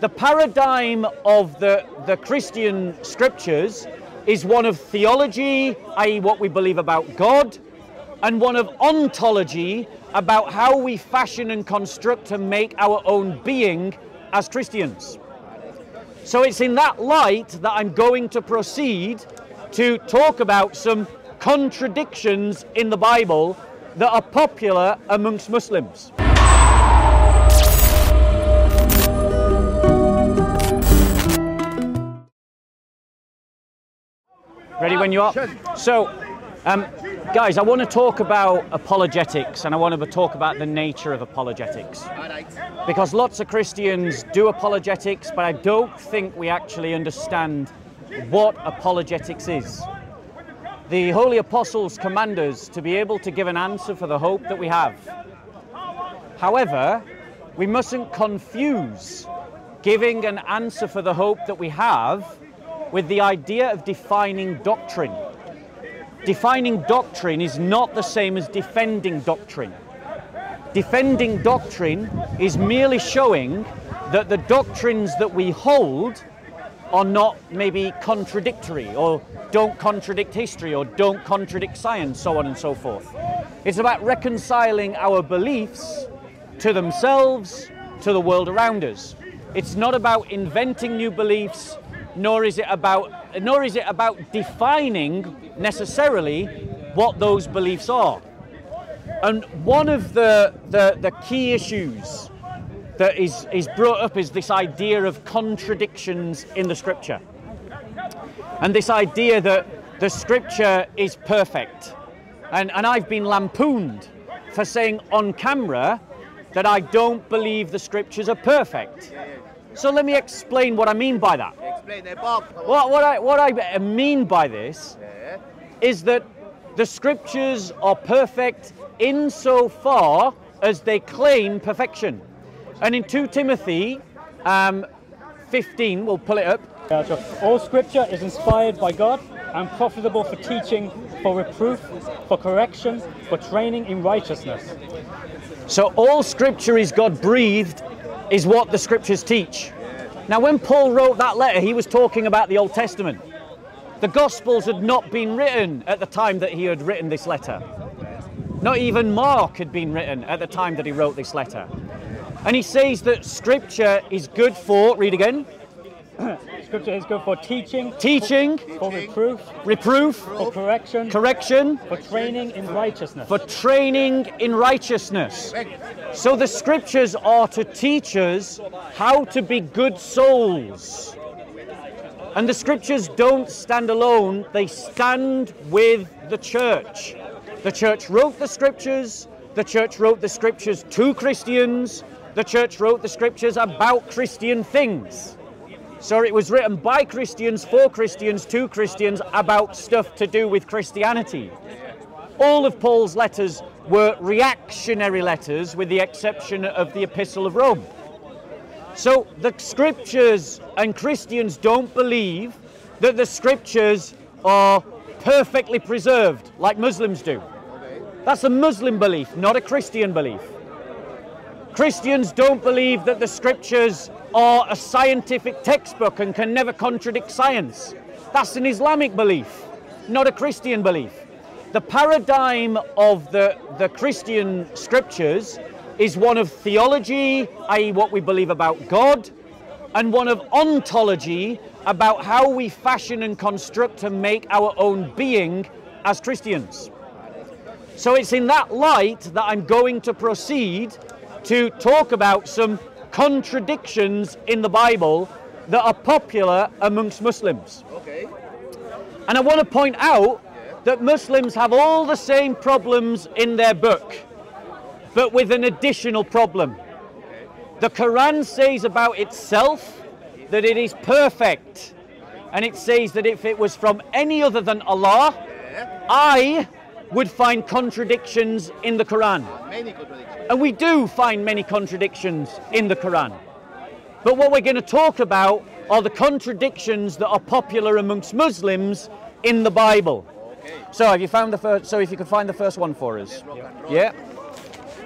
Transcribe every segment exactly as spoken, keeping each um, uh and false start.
The paradigm of the, the Christian scriptures is one of theology, that is what we believe about God, and one of ontology, about how we fashion and construct and make our own being as Christians. So it's in that light that I'm going to proceed to talk about some contradictions in the Bible that are popular amongst Muslims. Ready when you are? So, um, guys, I want to talk about apologetics, and I want to talk about the nature of apologetics. Because lots of Christians do apologetics, but I don't think we actually understand what apologetics is. The Holy Apostles command us to be able to give an answer for the hope that we have. However, we mustn't confuse giving an answer for the hope that we have with the idea of defining doctrine. Defining doctrine is not the same as defending doctrine. Defending doctrine is merely showing that the doctrines that we hold are not maybe contradictory, or don't contradict history, or don't contradict science, so on and so forth. It's about reconciling our beliefs to themselves, to the world around us. It's not about inventing new beliefs, Nor is it about, nor is it about defining necessarily what those beliefs are. And one of the, the, the key issues that is, is brought up is this idea of contradictions in the scripture. And this idea that the scripture is perfect. And, and I've been lampooned for saying on camera that I don't believe the scriptures are perfect. So let me explain what I mean by that. What, what, I, what I mean by this is that the scriptures are perfect insofar as they claim perfection. And in Second Timothy um, fifteen, we'll pull it up. All scripture is inspired by God and profitable for teaching, for reproof, for correction, for training in righteousness. So all scripture is God-breathed, is what the scriptures teach. Now, when Paul wrote that letter, he was talking about the Old Testament. The Gospels had not been written at the time that he had written this letter. Not even Mark had been written at the time that he wrote this letter. And he says that Scripture is good for, read again. Scripture is good for teaching. Teaching. For, for reproof. Reproof. For correction. Correction. For training in righteousness. For training in righteousness. So the scriptures are to teach us how to be good souls. And the scriptures don't stand alone, they stand with the church. The church wrote the scriptures, the church wrote the scriptures to Christians, the church wrote the scriptures about Christian things. So it was written by Christians, for Christians, to Christians, about stuff to do with Christianity. All of Paul's letters were reactionary letters, with the exception of the Epistle of Rome. So the scriptures, and Christians don't believe that the scriptures are perfectly preserved, like Muslims do. That's a Muslim belief, not a Christian belief. Christians don't believe that the scriptures are a scientific textbook and can never contradict science. That's an Islamic belief, not a Christian belief. The paradigm of the, the Christian scriptures is one of theology, that is what we believe about God, and one of ontology, about how we fashion and construct and make our own being as Christians. So it's in that light that I'm going to proceed to talk about some contradictions in the Bible that are popular amongst Muslims. Okay. And I want to point out that Muslims have all the same problems in their book, but with an additional problem. The Quran says about itself that it is perfect, and it says that if it was from any other than Allah, I would find contradictions in the Quran. Many contradictions. And we do find many contradictions in the Quran. But what we're going to talk about are the contradictions that are popular amongst Muslims in the Bible. Okay. So have you found the first, so if you could find the first one for us. Yeah.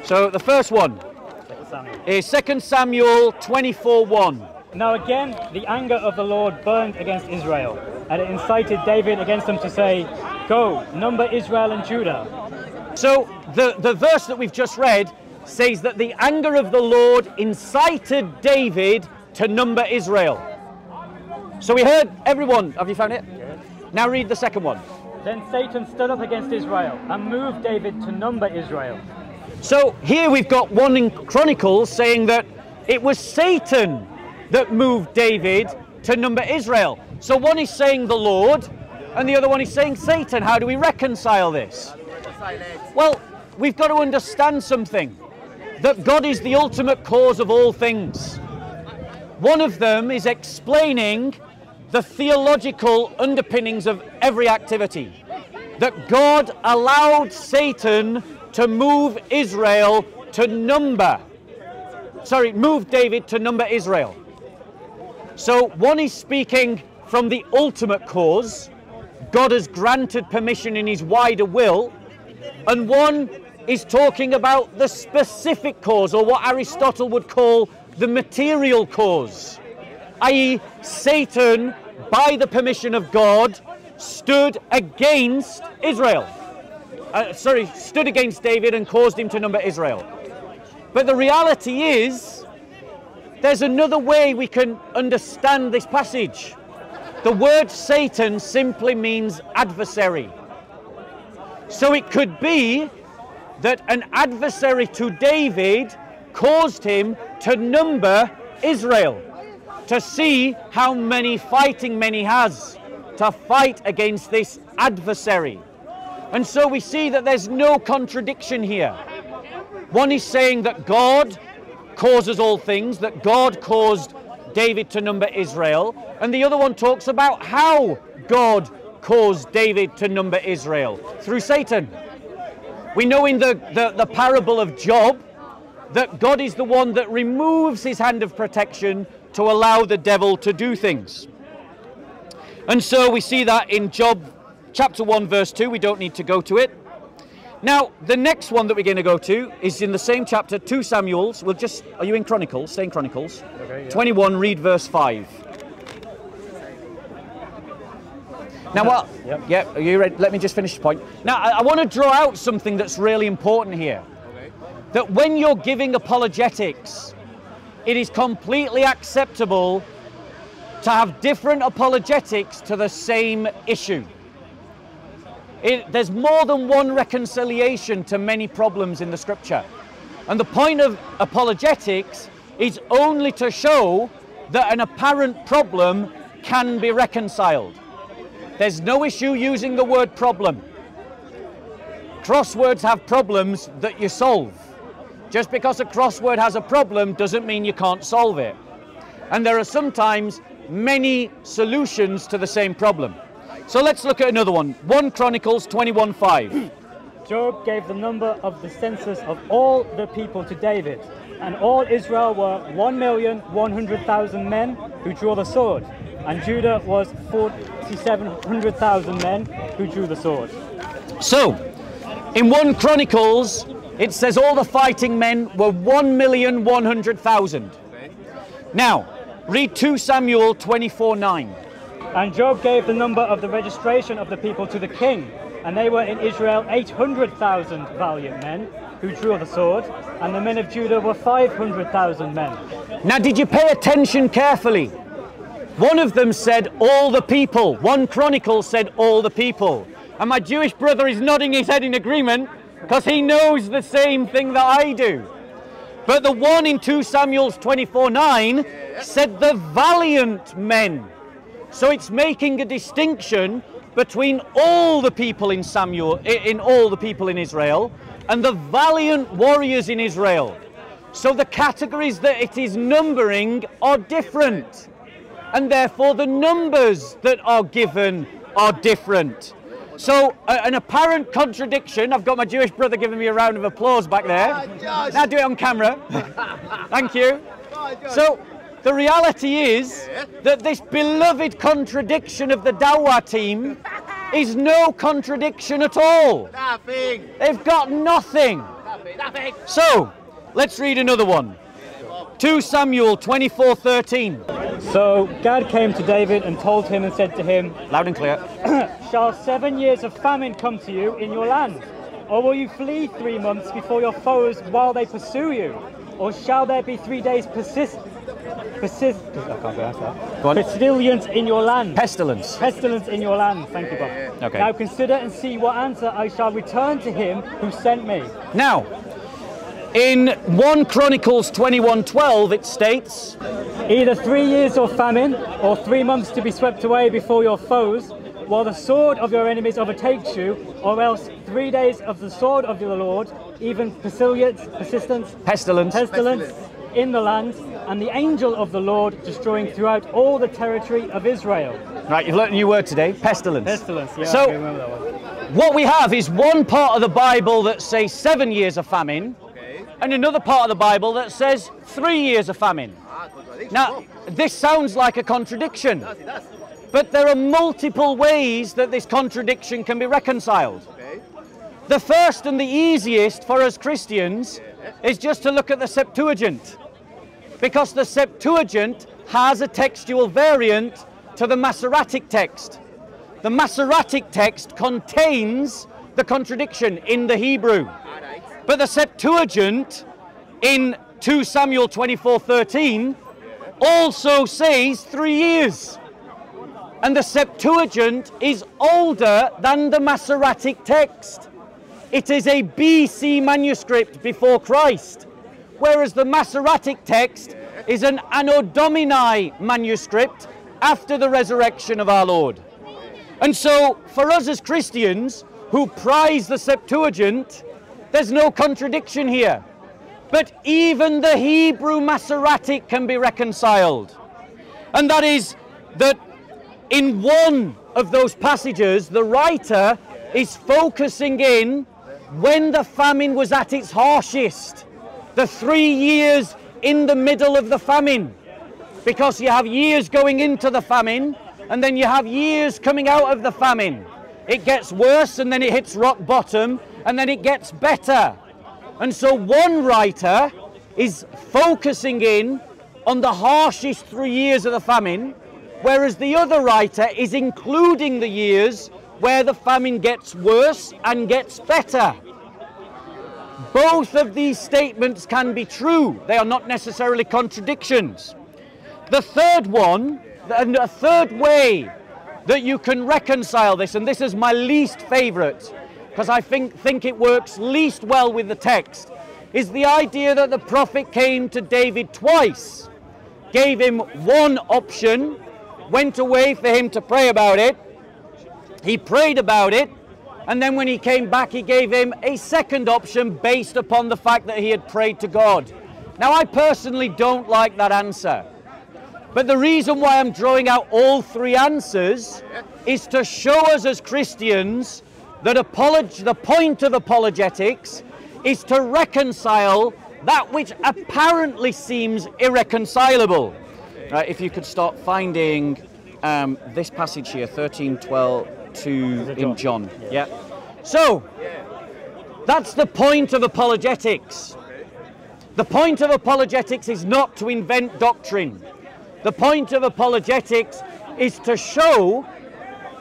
So the first one is Second Samuel twenty-four one. Now again, the anger of the Lord burned against Israel, and it incited David against them to say, "Go, number Israel and Judah." So the, the verse that we've just read says that the anger of the Lord incited David to number Israel. So we heard everyone. Have you found it? Yes. Now read the second one. Then Satan stood up against Israel and moved David to number Israel. So here we've got one in Chronicles saying that it was Satan that moved David to number Israel. So one is saying the Lord and the other one is saying Satan. How do we reconcile this? Well, we've got to understand something, that God is the ultimate cause of all things. One of them is explaining the theological underpinnings of every activity, that God allowed Satan to move Israel to number, sorry, move David to number Israel. So one is speaking from the ultimate cause, God has granted permission in his wider will, and one is talking about the specific cause, or what Aristotle would call the material cause, that is Satan, by the permission of God, stood against Israel. Uh, sorry, stood against David and caused him to number Israel. But the reality is, there's another way we can understand this passage. The word Satan simply means adversary. So it could be that an adversary to David caused him to number Israel, to see how many fighting men he has, to fight against this adversary. And so we see that there's no contradiction here. One is saying that God causes all things, that God caused David to number Israel, and the other one talks about how God caused David to number Israel, through Satan. We know in the, the, the parable of Job that God is the one that removes his hand of protection to allow the devil to do things. And so we see that in Job chapter one verse two. We don't need to go to it. Now the next one that we're going to go to is in the same chapter, second Samuel. We'll just, are you in Chronicles? Stay in Chronicles. Okay, yeah. twenty-one, read verse five. Now what? Yep. Yeah, are you ready? Let me just finish the point. Now I, I want to draw out something that's really important here. Okay. That when you're giving apologetics, it is completely acceptable to have different apologetics to the same issue. It, there's more than one reconciliation to many problems in the scripture. And the point of apologetics is only to show that an apparent problem can be reconciled. There's no issue using the word problem. Crosswords have problems that you solve. Just because a crossword has a problem doesn't mean you can't solve it. And there are sometimes many solutions to the same problem. So let's look at another one. first Chronicles twenty-one five. Job gave the number of the census of all the people to David, and all Israel were one million one hundred thousand men who drew the sword, and Judah was four million seven hundred thousand men who drew the sword. So, in first Chronicles, it says all the fighting men were one million one hundred thousand. Now, read second Samuel twenty-four nine. And Job gave the number of the registration of the people to the king, and they were in Israel eight hundred thousand valiant men who drew the sword, and the men of Judah were five hundred thousand men. Now, did you pay attention carefully? One of them said all the people. first Chronicles said all the people. And my Jewish brother is nodding his head in agreement, because he knows the same thing that I do. But the one in second Samuel twenty-four nine said the valiant men. So it's making a distinction between all the people in Samuel, in all the people in Israel, and the valiant warriors in Israel. So the categories that it is numbering are different, and therefore the numbers that are given are different. So, uh, an apparent contradiction. I've got my Jewish brother giving me a round of applause back there. Oh, now do it on camera. Thank you. Oh, so, the reality is that this beloved contradiction of the Dawah team is no contradiction at all. Nothing. They've got nothing. Nothing. Nothing. So, let's read another one. second Samuel twenty-four thirteen. So God came to David and told him and said to him, loud and clear, shall seven years of famine come to you in your land? Or will you flee three months before your foes while they pursue you? Or shall there be three days persist, persist, I can't pronounce that. Go on. Pestilence in your land. Pestilence. Pestilence in your land. Thank you, Bob. Okay. Now consider and see what answer I shall return to him who sent me. Now, in First Chronicles twenty-one twelve it states, either three years of famine, or three months to be swept away before your foes, while the sword of your enemies overtakes you, or else three days of the sword of your Lord, even pestilence, persistence, pestilence, pestilence, pestilence in the land, and the angel of the Lord destroying throughout all the territory of Israel. Right, you've learned a new word today, pestilence. Pestilence, yeah, so, I remember that one. What we have is one part of the Bible that says seven years of famine, okay, and another part of the Bible that says three years of famine. Ah, now, this sounds like a contradiction, that's it, that's it. But there are multiple ways that this contradiction can be reconciled. Okay. The first and the easiest for us Christians is just to look at the Septuagint, because the Septuagint has a textual variant to the Masoretic text. The Masoretic text contains the contradiction in the Hebrew, but the Septuagint in Second Samuel twenty-four thirteen also says three years. And the Septuagint is older than the Masoretic text. It is a B C manuscript before Christ, whereas the Masoretic text is an Anno Domini manuscript after the resurrection of our Lord. And so for us as Christians who prize the Septuagint, there's no contradiction here. But even the Hebrew Masoretic can be reconciled. And that is that in one of those passages, the writer is focusing in when the famine was at its harshest, the three years in the middle of the famine, because you have years going into the famine and then you have years coming out of the famine. It gets worse and then it hits rock bottom and then it gets better. And so one writer is focusing in on the harshest three years of the famine, whereas the other writer is including the years where the famine gets worse and gets better. Both of these statements can be true. They are not necessarily contradictions. The third one, and a third way that you can reconcile this, and this is my least favorite, because I think, think it works least well with the text, is the idea that the prophet came to David twice, gave him one option, went away for him to pray about it, he prayed about it, and then when he came back, he gave him a second option based upon the fact that he had prayed to God. Now, I personally don't like that answer. But the reason why I'm drawing out all three answers is to show us as Christians that apolog- the point of apologetics is to reconcile that which apparently seems irreconcilable. Uh, if you could start finding um, this passage here, thirteen twelve. To in John. Yeah. So that's the point of apologetics. The point of apologetics is not to invent doctrine. The point of apologetics is to show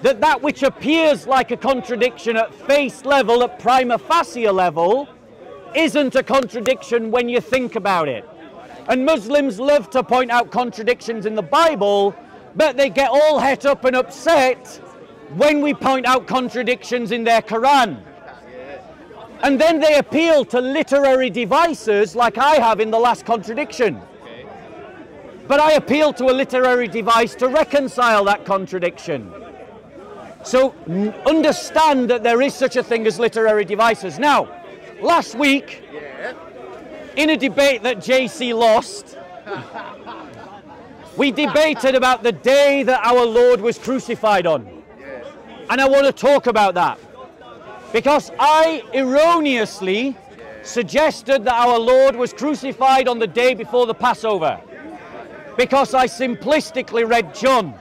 that that which appears like a contradiction at face level, at prima facie level, isn't a contradiction when you think about it. And Muslims love to point out contradictions in the Bible, but they get all het up and upset when we point out contradictions in their Quran. And then they appeal to literary devices like I have in the last contradiction. But I appeal to a literary device to reconcile that contradiction. So understand that there is such a thing as literary devices. Now, last week, in a debate that J C lost, we debated about the day that our Lord was crucified on. And I want to talk about that, because I erroneously suggested that our Lord was crucified on the day before the Passover, because I simplistically read John.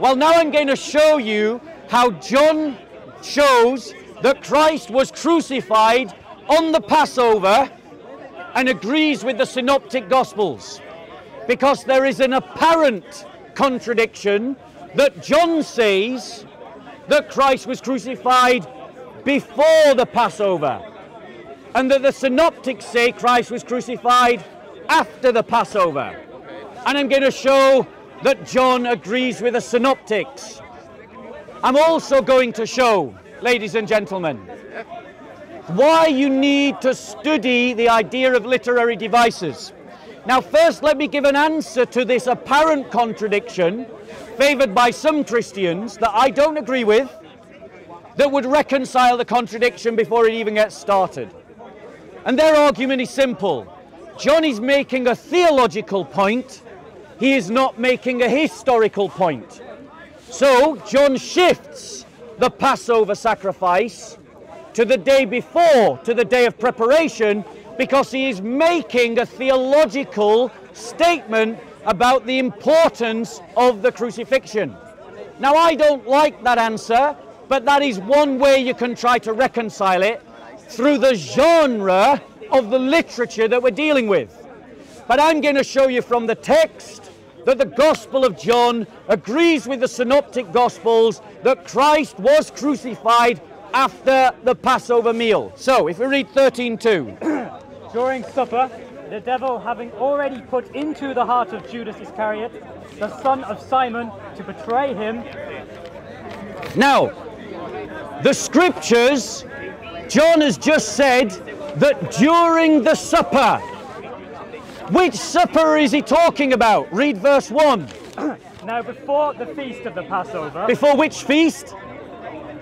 Well, now I'm going to show you how John shows that Christ was crucified on the Passover and agrees with the Synoptic Gospels. because there is an apparent contradiction that John sees, that Christ was crucified before the Passover, and that the synoptics say Christ was crucified after the Passover. And I'm going to show that John agrees with the synoptics. I'm also going to show, ladies and gentlemen, why you need to study the idea of literary devices. Now, first let me give an answer to this apparent contradiction favoured by some Christians that I don't agree with, that would reconcile the contradiction before it even gets started. And their argument is simple. John is making a theological point. He is not making a historical point. So John shifts the Passover sacrifice to the day before, to the day of preparation, because he is making a theological statement about the importance of the crucifixion. Now, I don't like that answer, but that is one way you can try to reconcile it, through the genre of the literature that we're dealing with. But I'm going to show you from the text that the Gospel of John agrees with the Synoptic Gospels that Christ was crucified after the Passover meal. So, if we read thirteen two. During supper, the devil, having already put into the heart of Judas Iscariot, the son of Simon, to betray him. Now, the scriptures, John has just said that during the supper. Which supper is he talking about? Read verse one. Now, before the feast of the Passover. Before which feast?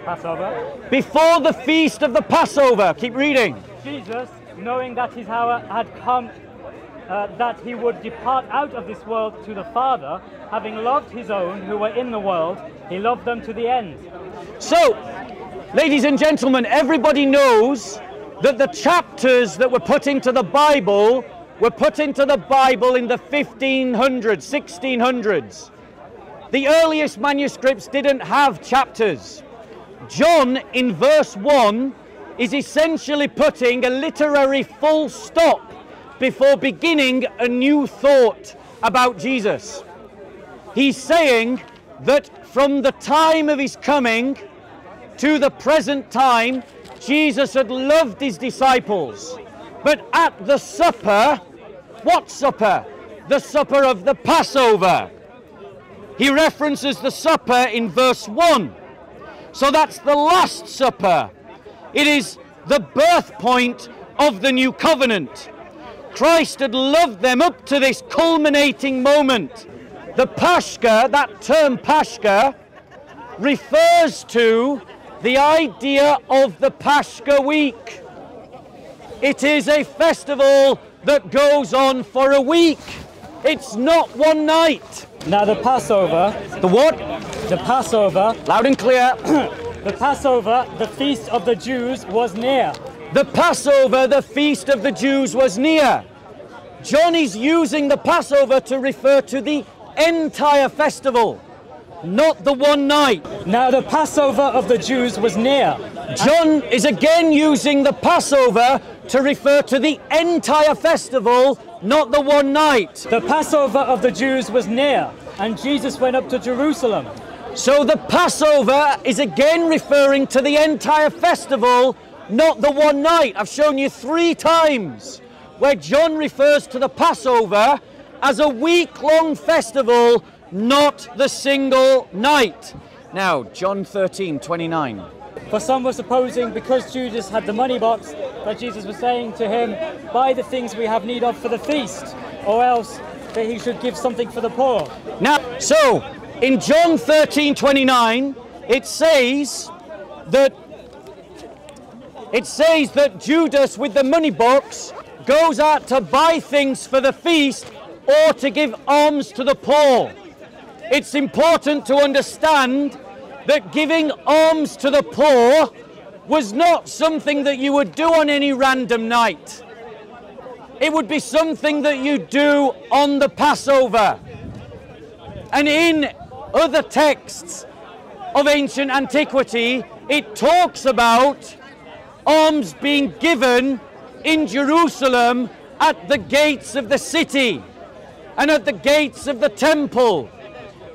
Passover. Before the feast of the Passover. Keep reading. Jesus, knowing that his hour had come, uh, that he would depart out of this world to the Father, having loved his own who were in the world, he loved them to the end. So, ladies and gentlemen, everybody knows that the chapters that were put into the Bible were put into the Bible in the fifteen hundreds, sixteen hundreds. The earliest manuscripts didn't have chapters. John, in verse one, is essentially putting a literary full stop before beginning a new thought about Jesus. He's saying that from the time of his coming to the present time, Jesus had loved his disciples. But at the supper, what supper? The supper of the Passover. He references the supper in verse one. So that's the Last Supper. It is the birth point of the new covenant. Christ had loved them up to this culminating moment. The Pascha, that term Pascha, refers to the idea of the Pascha week. It is a festival that goes on for a week. It's not one night. Now the Passover. The what? The Passover. Loud and clear. The Passover, the feast of the Jews, was near. The Passover, the feast of the Jews, was near. John is using the Passover to refer to the entire festival, not the one night. Now the Passover of the Jews was near. John is again using the Passover to refer to the entire festival, not the one night. The Passover of the Jews was near, and Jesus went up to Jerusalem. So the Passover is again referring to the entire festival, not the one night. I've shown you three times where John refers to the Passover as a week-long festival, not the single night. Now, John thirteen twenty-nine. For some were supposing, because Judas had the money box, that Jesus was saying to him, buy the things we have need of for the feast, or else that he should give something for the poor. Now, so, in John thirteen twenty-nine, it says that it says that Judas with the money box goes out to buy things for the feast or to give alms to the poor. It's important to understand that giving alms to the poor was not something that you would do on any random night. It would be something that you do on the Passover. And in other texts of ancient antiquity, it talks about alms being given in Jerusalem at the gates of the city. and at the gates of the temple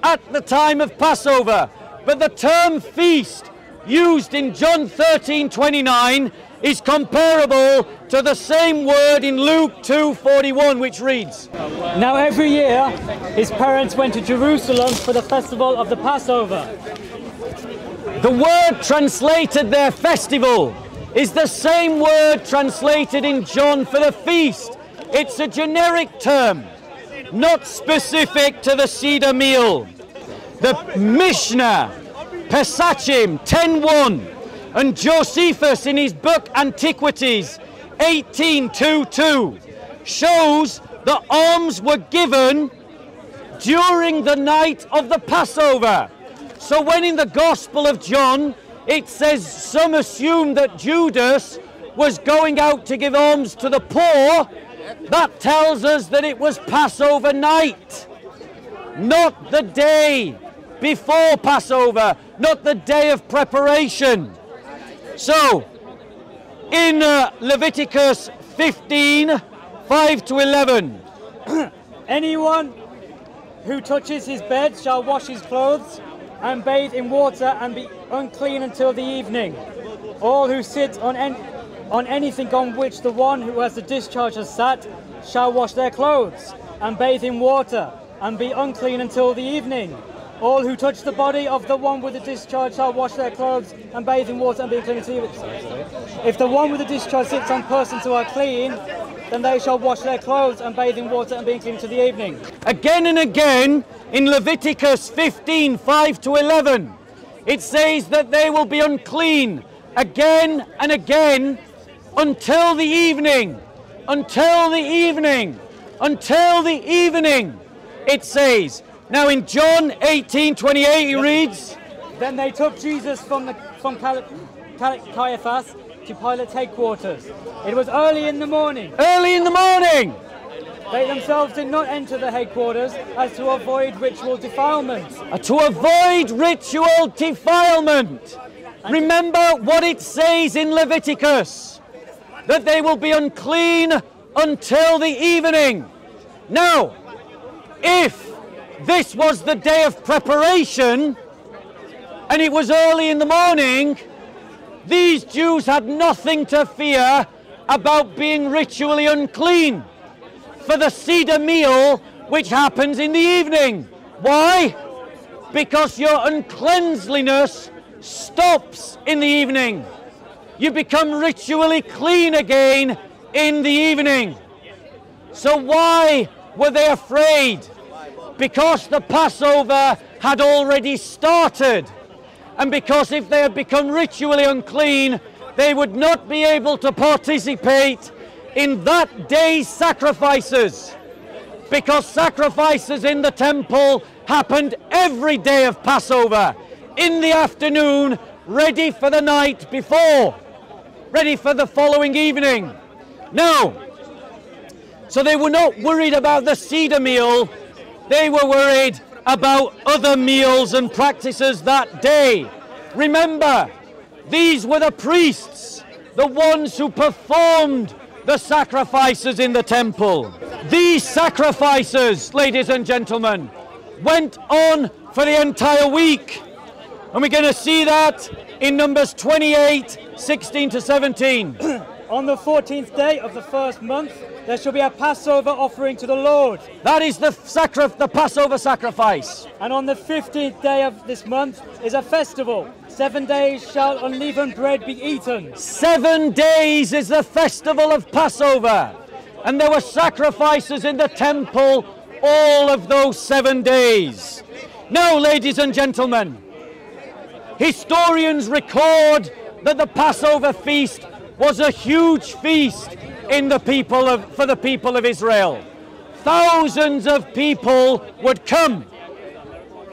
at the time of Passover. But the term feast used in John thirteen twenty-nine is comparable to the same word in Luke two forty-one, which reads, "Now every year his parents went to Jerusalem for the festival of the Passover." The word translated their festival is the same word translated in John for the feast. It's a generic term, not specific to the Seder meal. The Mishnah, Pesachim ten one, and Josephus in his book Antiquities eighteen twenty-two shows that alms were given during the night of the Passover. So when in the Gospel of John it says some assume that Judas was going out to give alms to the poor, that tells us that it was Passover night, not the day before Passover, not the day of preparation. So in uh, Leviticus fifteen, five to eleven, "Anyone who touches his bed shall wash his clothes and bathe in water and be unclean until the evening. All who sit on any on anything on which the one who has the discharge has sat shall wash their clothes and bathe in water and be unclean until the evening. All who touch the body of the one with the discharge shall wash their clothes and bathe in water and be clean until the evening. If the one with the discharge sits on persons who are clean, then they shall wash their clothes and bathe in water and be clean until the evening." Again and again in Leviticus fifteen, five to eleven, it says that they will be unclean again and again until the evening, until the evening, until the evening, it says. Now in John eighteen twenty-eight he reads, "Then they took Jesus from the from Caiaphas to Pilate's headquarters. It was early in the morning." Early in the morning! "They themselves did not enter the headquarters as to avoid ritual defilement." Uh, to avoid ritual defilement! And remember what it says in Leviticus, that they will be unclean until the evening. Now, if this was the day of preparation, and it was early in the morning, these Jews had nothing to fear about being ritually unclean for the Seder meal, which happens in the evening. Why? Because your uncleanliness stops in the evening. You become ritually clean again in the evening. So why were they afraid? Because the Passover had already started, and because if they had become ritually unclean, they would not be able to participate in that day's sacrifices, because sacrifices in the temple happened every day of Passover, in the afternoon, ready for the night before, ready for the following evening. No, so they were not worried about the Seder meal. They were worried about other meals and practices that day. Remember, these were the priests, the ones who performed the sacrifices in the temple. These sacrifices, ladies and gentlemen, went on for the entire week. And we're going to see that in Numbers twenty-eight, sixteen to seventeen. "On the fourteenth day of the first month, there shall be a Passover offering to the Lord." That is the, the Passover sacrifice. "And on the fifteenth day of this month is a festival. Seven days shall unleavened bread be eaten." Seven days is the festival of Passover. And there were sacrifices in the temple all of those seven days. Now, ladies and gentlemen, historians record that the Passover feast was a huge feast in the people of, for the people of Israel. Thousands of people would come,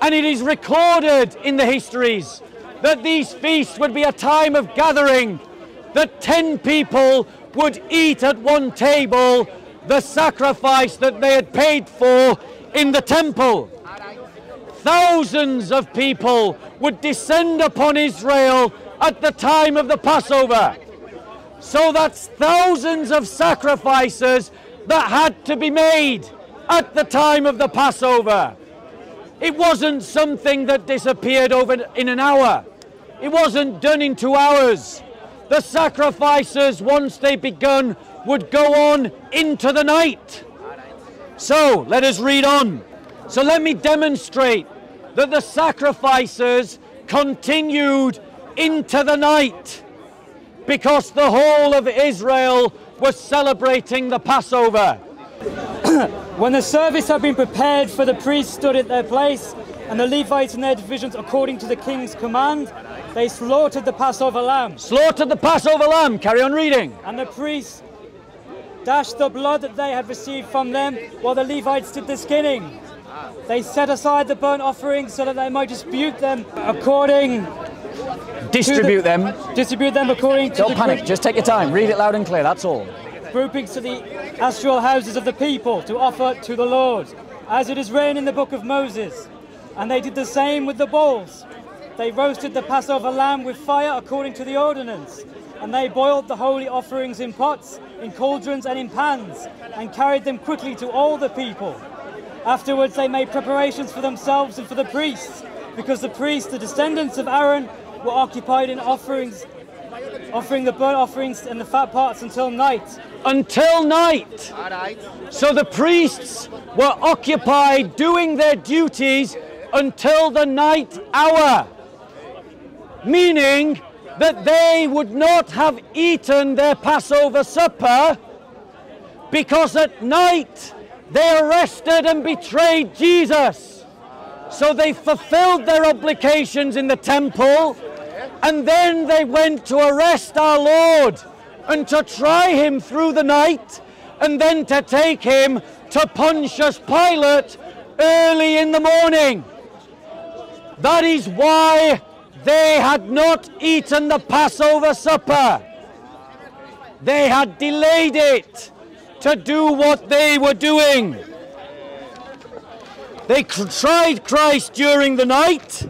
and it is recorded in the histories that these feasts would be a time of gathering, that ten people would eat at one table the sacrifice that they had paid for in the temple. Thousands of people would descend upon Israel at the time of the Passover. So that's thousands of sacrifices that had to be made at the time of the Passover. It wasn't something that disappeared over in an hour. It wasn't done in two hours. The sacrifices, once they begun, would go on into the night. So let us read on. So let me demonstrate that the sacrifices continued into the night, because the whole of Israel was celebrating the Passover. When the service had been prepared, for the priests stood at their place, and the Levites in their divisions according to the king's command, they slaughtered the Passover lamb. Slaughtered the Passover lamb. Carry on reading. And the priests dashed the blood that they had received from them, while the Levites did the skinning. They set aside the burnt offerings so that they might dispute them according... Distribute the, them. Distribute them according to... Don't panic. Just take your time. Read it loud and clear. That's all. Groupings to the astral houses of the people to offer to the Lord, as it is written in the book of Moses. And they did the same with the bulls. They roasted the Passover lamb with fire according to the ordinance. And they boiled the holy offerings in pots, in cauldrons and in pans, and carried them quickly to all the people. Afterwards they made preparations for themselves and for the priests, because the priests, the descendants of Aaron, were occupied in offerings, offering the burnt offerings and the fat parts until night. Until night! So the priests were occupied doing their duties until the night hour, meaning that they would not have eaten their Passover supper, because at night they arrested and betrayed Jesus. So they fulfilled their obligations in the temple, and then they went to arrest our Lord and to try him through the night, and then to take him to Pontius Pilate early in the morning. That is why they had not eaten the Passover supper. They had delayed it to do what they were doing. They tried Christ during the night,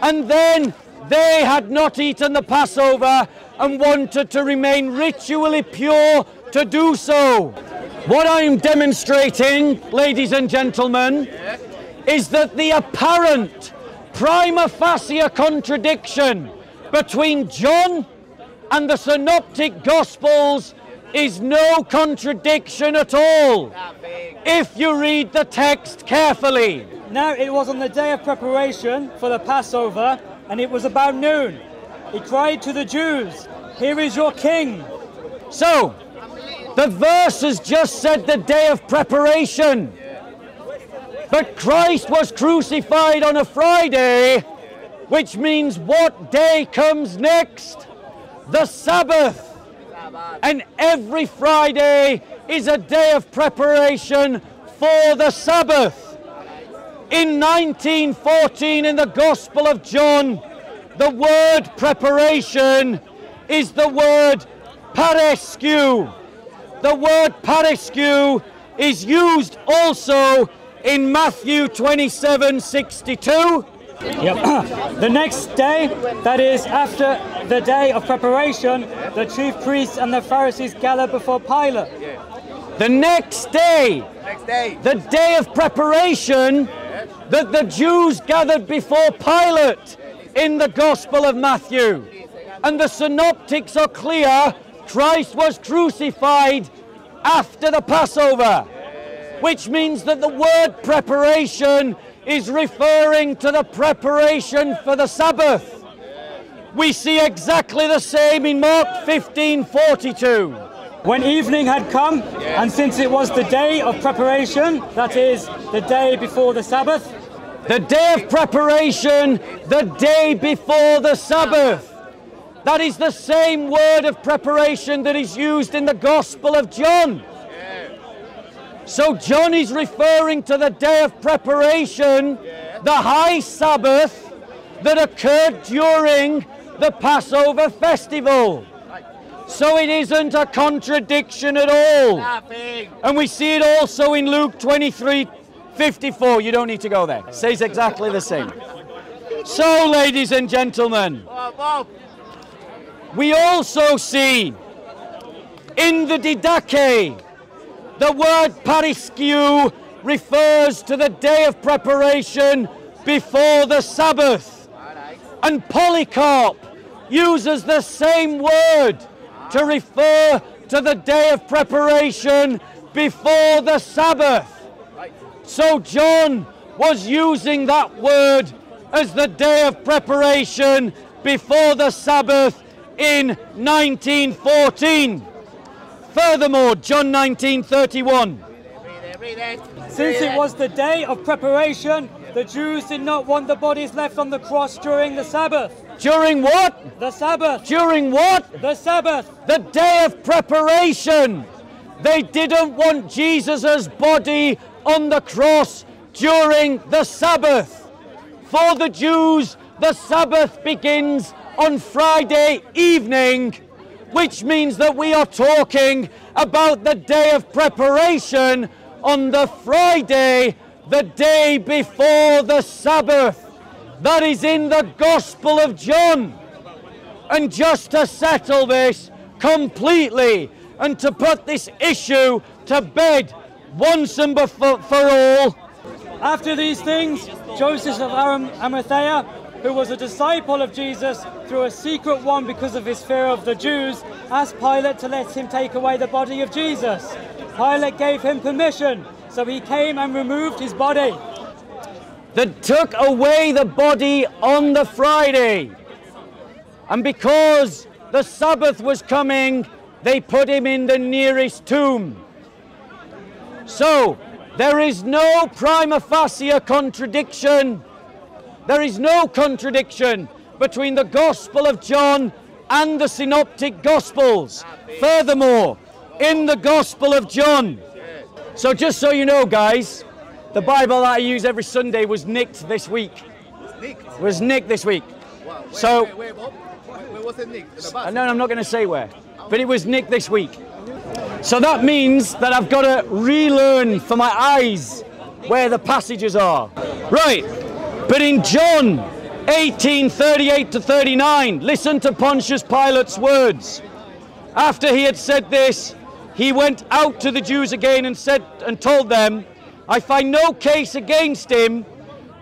and then they had not eaten the Passover and wanted to remain ritually pure to do so. What I am demonstrating, ladies and gentlemen, is that the apparent prima facie contradiction between John and the Synoptic Gospels is no contradiction at all, if you read the text carefully. Now it was on the day of preparation for the Passover, and it was about noon. He cried to the Jews, "Here is your king." So, the verse has just said the day of preparation. But Christ was crucified on a Friday, which means what day comes next? The Sabbath. And every Friday is a day of preparation for the Sabbath. In nineteen fourteen, in the Gospel of John, the word preparation is the word paresku. The word paresku is used also in Matthew twenty-seven sixty-two. Yep. The next day, that is after the day of preparation, the chief priests and the Pharisees gathered before Pilate. The next day, next day. The day of preparation, that the Jews gathered before Pilate in the Gospel of Matthew. And the synoptics are clear, Christ was crucified after the Passover, which means that the word preparation is referring to the preparation for the Sabbath. We see exactly the same in Mark fifteen forty-two. When evening had come, and since it was the day of preparation, that is, the day before the Sabbath. The day of preparation, the day before the Sabbath. That is the same word of preparation that is used in the Gospel of John. So John is referring to the day of preparation, the high Sabbath that occurred during the Passover festival. So it isn't a contradiction at all. And we see it also in Luke twenty-three fifty-four. You don't need to go there. It says exactly the same. So, ladies and gentlemen, we also see in the Didache The word pariskew refers to the day of preparation before the Sabbath. And Polycarp uses the same word to refer to the day of preparation before the Sabbath. So John was using that word as the day of preparation before the Sabbath in nineteen fourteen. Furthermore, John nineteen thirty-one. Since it was the day of preparation, the Jews did not want the bodies left on the cross during the Sabbath. During what? The Sabbath. During what? The Sabbath. The day of preparation. They didn't want Jesus' body on the cross during the Sabbath. For the Jews, the Sabbath begins on Friday evening, which means that we are talking about the day of preparation on the Friday, the day before the Sabbath. That is in the Gospel of John. And just to settle this completely and to put this issue to bed once and for all. After these things, Joseph of Arimathea, who was a disciple of Jesus, through a secret one because of his fear of the Jews, asked Pilate to let him take away the body of Jesus. Pilate gave him permission, so he came and removed his body. That took away the body on the Friday. And because the Sabbath was coming, they put him in the nearest tomb. So, there is no prima facie contradiction. There is no contradiction between the Gospel of John and the Synoptic Gospels. Furthermore, in the Gospel of John. So just so you know, guys, the Bible that I use every Sunday was nicked this week. Nicked? Was nicked this week. Wow. Where, so, where, where, where, where was it nicked? No, no, I'm not going to say where, but it was nicked this week. So that means that I've got to relearn for my eyes where the passages are. Right, but in John eighteen, thirty-eight to thirty-nine, listen to Pontius Pilate's words. After he had said this, he went out to the Jews again and said and told them, I find no case against him,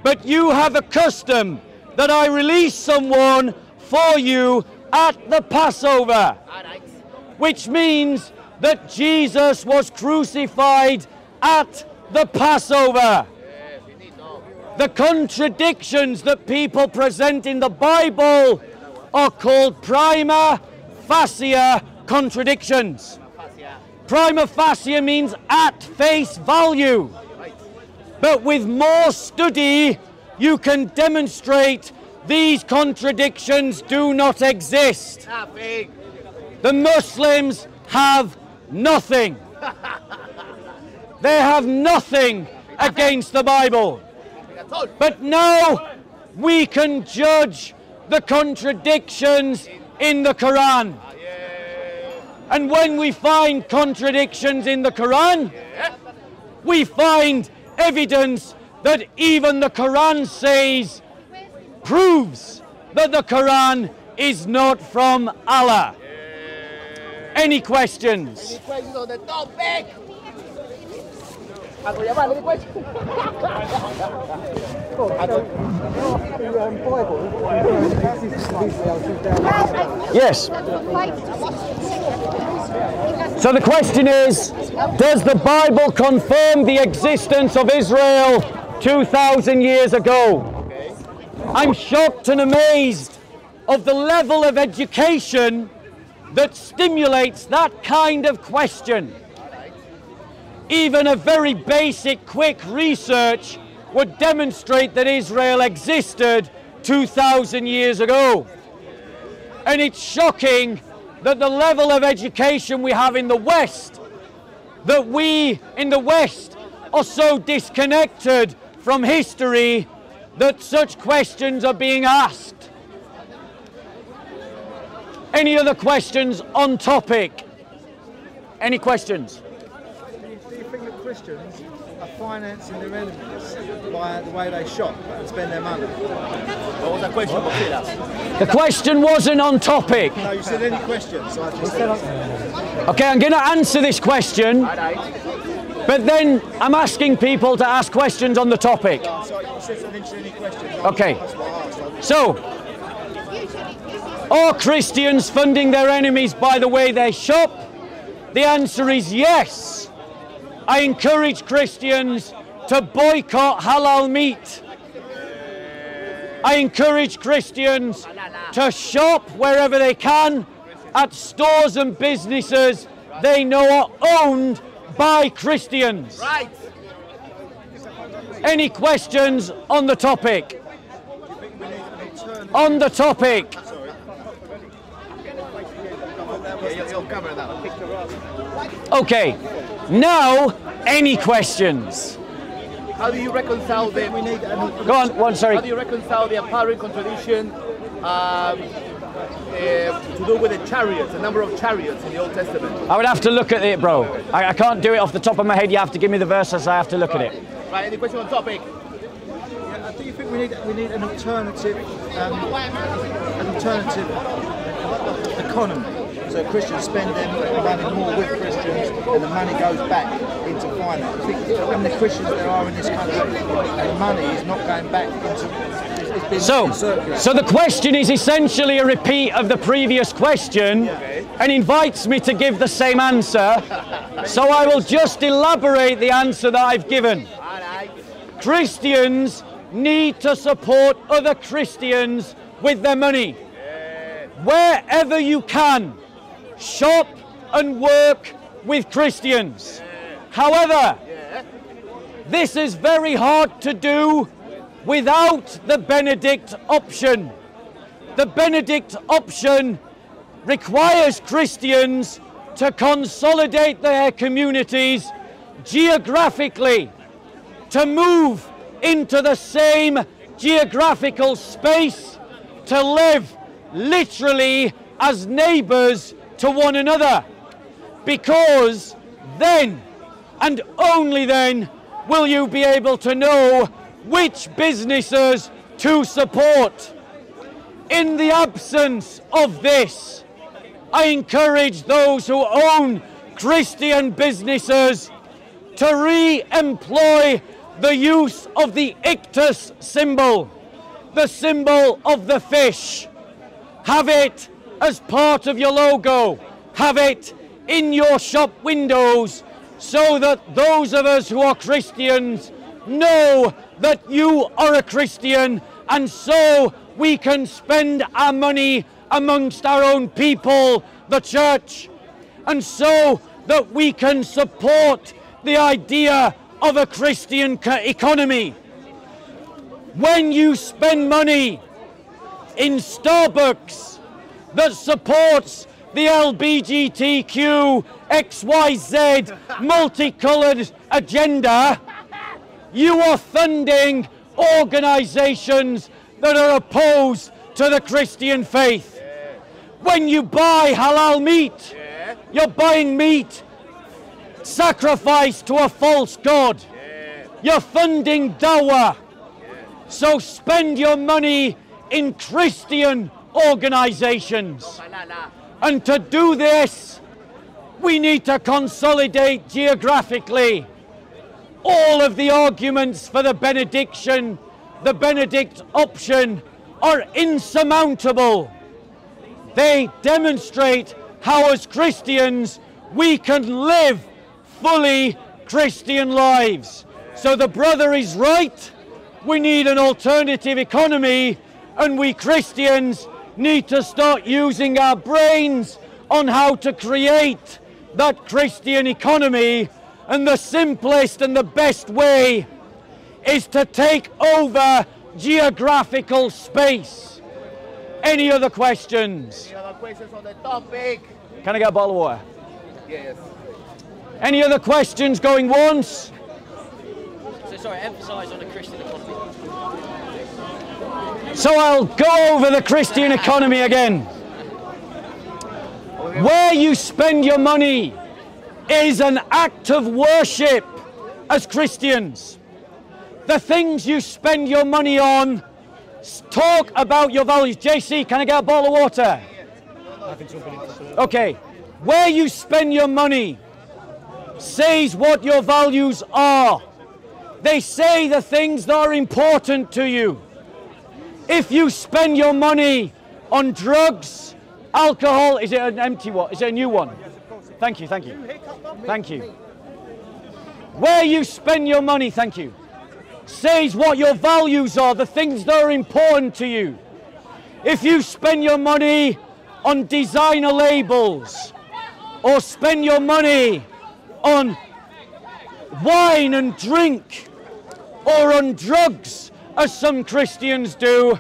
but you have a custom that I release someone for you at the Passover, which means that Jesus was crucified at the Passover. The contradictions that people present in the Bible are called prima facie contradictions. Prima facie means at face value. But with more study, you can demonstrate these contradictions do not exist. The Muslims have nothing. They have nothing against the Bible. But now we can judge the contradictions in the Quran. And when we find contradictions in the Quran, we find evidence that even the Quran says, proves that the Quran is not from Allah. Yeah. Any questions? Any questions on the topic? Yes. So the question is, does the Bible confirm the existence of Israel two thousand years ago? I'm shocked and amazed of the level of education that stimulates that kind of question. Even a very basic, quick research would demonstrate that Israel existed two thousand years ago. And it's shocking that the level of education we have in the West, that we in the West are so disconnected from history that such questions are being asked. Any other questions on topic? Any questions? Christians are financing their enemies by the way they shop and spend their money. What was the question? What? The question wasn't on topic. No, you said any questions. So I just said... Okay, I'm going to answer this question. But then I'm asking people to ask questions on the topic. Okay. So, are Christians funding their enemies by the way they shop? The answer is yes. I encourage Christians to boycott halal meat. I encourage Christians to shop wherever they can at stores and businesses they know are owned by Christians. Right. Any questions on the topic? On the topic. Okay, now any questions? How do you reconcile the... We need Go on, one, sorry. How do you reconcile the apparent contradiction um, uh, to do with the chariots, the number of chariots in the Old Testament? I would have to look at it, bro. I, I can't do it off the top of my head. You have to give me the verses. I have to look right. at it. Right, any question on topic? Yeah, do you think we need, we need an alternative, um, an alternative economy? So Christians spend their money more with Christians and the money goes back into finance. And the Christians there are in this country, and money is not going back into... It's been so, so the question is essentially a repeat of the previous question and invites me to give the same answer. So I will just elaborate the answer that I've given. Christians need to support other Christians with their money. Wherever you can. Shop and work with Christians. Yeah. However, yeah. this is very hard to do without the Benedict option. The Benedict option requires Christians to consolidate their communities geographically, to move into the same geographical space, to live literally as neighbors to one another, because then and only then will you be able to know which businesses to support. In the absence of this, I encourage those who own Christian businesses to re-employ the use of the ictus symbol, the symbol of the fish. Have it as part of your logo, have it in your shop windows, so that those of us who are Christians know that you are a Christian, and so we can spend our money amongst our own people, the church, and so that we can support the idea of a Christian economy. When you spend money in Starbucks that supports the L G B T Q, X Y Z, multicoloured agenda, you are funding organisations that are opposed to the Christian faith. Yeah. When you buy halal meat, yeah. you're buying meat sacrificed to a false god. Yeah. You're funding dawah. Yeah. So spend your money in Christian organizations. And to do this, we need to consolidate geographically all of the arguments for the benediction, the Benedict option, are insurmountable. They demonstrate how, as Christians, we can live fully Christian lives. So the brother is right. We need an alternative economy, and we Christians need to start using our brains on how to create that Christian economy. And the simplest and the best way is to take over geographical space. Any other questions? Any other questions on the topic? Can I get a bottle of water? Yes. Any other questions going once? So sorry, emphasise on the Christian economy. So I'll go over the Christian economy again. Where you spend your money is an act of worship as Christians. The things you spend your money on talk about your values. J C, can I get a bottle of water? Okay. Where you spend your money says what your values are. They say the things that are important to you. If you spend your money on drugs, alcohol, is it an empty one? Is it a new one? Thank you, thank you. Thank you. Where you spend your money, thank you, says what your values are, the things that are important to you. If you spend your money on designer labels, or spend your money on wine and drink, or on drugs, as some Christians do,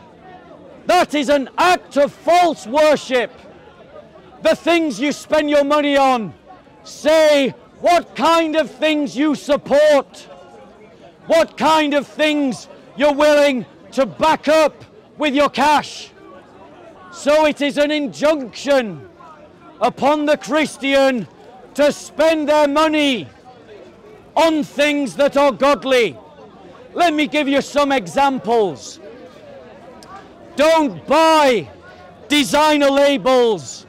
that is an act of false worship. The things you spend your money on say what kind of things you support, what kind of things you're willing to back up with your cash. So it is an injunction upon the Christian to spend their money on things that are godly. Let me give you some examples. Don't buy designer labels.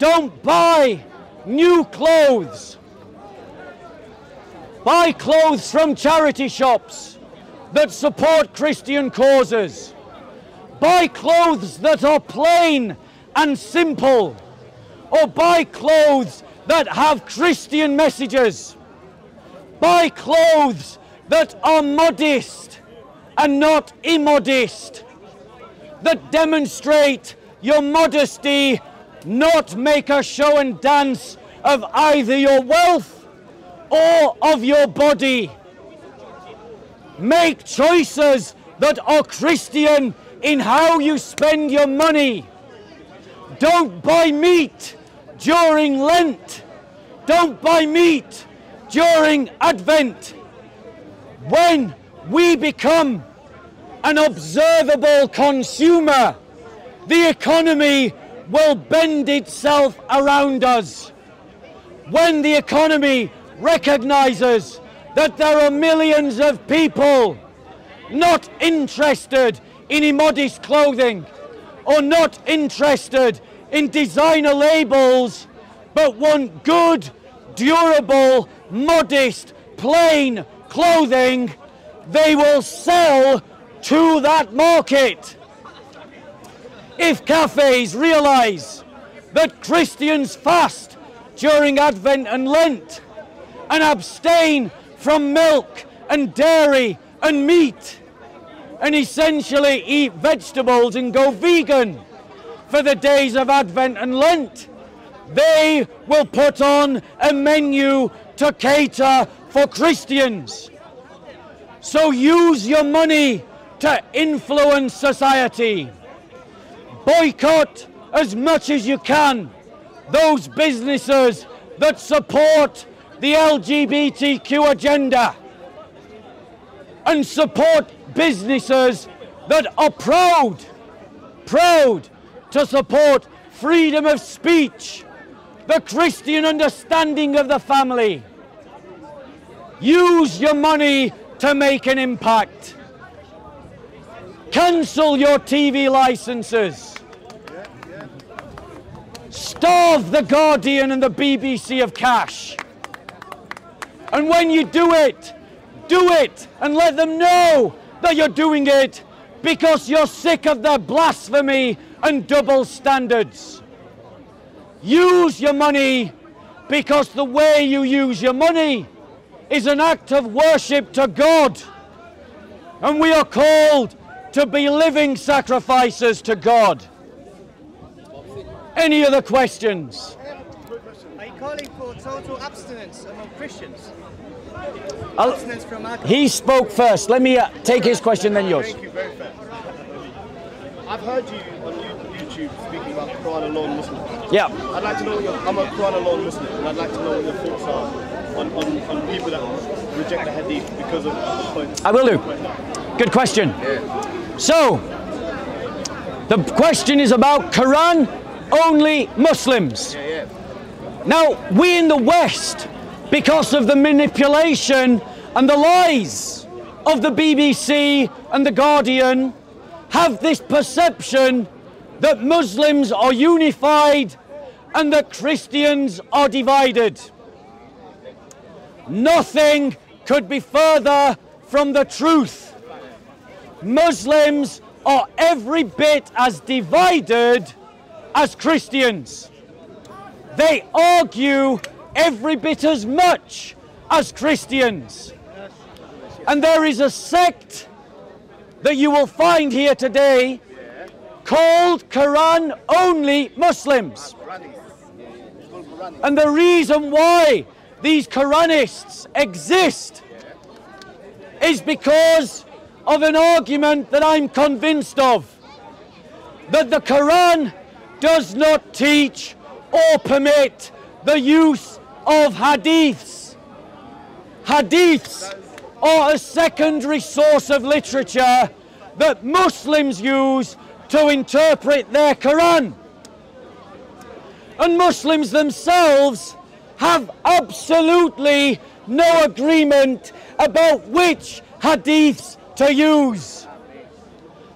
Don't buy new clothes. Buy clothes from charity shops that support Christian causes. Buy clothes that are plain and simple, or buy clothes that have Christian messages. Buy clothes that are modest and not immodest, that demonstrate your modesty, not make a show and dance of either your wealth or of your body. Make choices that are Christian in how you spend your money. Don't buy meat during Lent. Don't buy meat during Advent. When we become an observable consumer, the economy will bend itself around us. When the economy recognizes that there are millions of people not interested in immodest clothing or not interested in designer labels, but want good, durable, modest, plain clothing, they will sell to that market. If cafes realize that Christians fast during Advent and Lent and abstain from milk and dairy and meat and essentially eat vegetables and go vegan for the days of Advent and Lent, they will put on a menu to cater for Christians. So use your money to influence society. Boycott as much as you can those businesses that support the L G B T Q agenda, and support businesses that are proud, proud to support freedom of speech, the Christian understanding of the family. Use your money to make an impact. Cancel your T V licenses. Starve the Guardian and the B B C of cash. And when you do it, do it and let them know that you're doing it because you're sick of their blasphemy and double standards. Use your money because the way you use your money is an act of worship to God. And we are called to be living sacrifices to God. Any other questions? Are you calling for total abstinence among Christians? Abstinence from alcohol? He spoke first. Let me uh, take his question, then yours. Thank you very fast. I've heard you on YouTube speaking about Quran alone Muslim. Yeah. I'd like to know your, I'm a Quran alone Muslim, and I'd like to know what your thoughts are on, on, on people that reject the Hadith because of the point. I will do. Good question. Yeah. So, the question is about Quran-only Muslims. Yeah, yeah. Now, we in the West, because of the manipulation and the lies of the B B C and the Guardian, have this perception that Muslims are unified and that Christians are divided. Nothing could be further from the truth. Muslims are every bit as divided as Christians. They argue every bit as much as Christians. And there is a sect that you will find here today called Quran-only Muslims. And the reason why these Quranists exist is because of an argument that I'm convinced of, that the Quran does not teach or permit the use of hadiths. Hadiths are a secondary source of literature that Muslims use to interpret their Quran. And Muslims themselves have absolutely no agreement about which hadiths to use.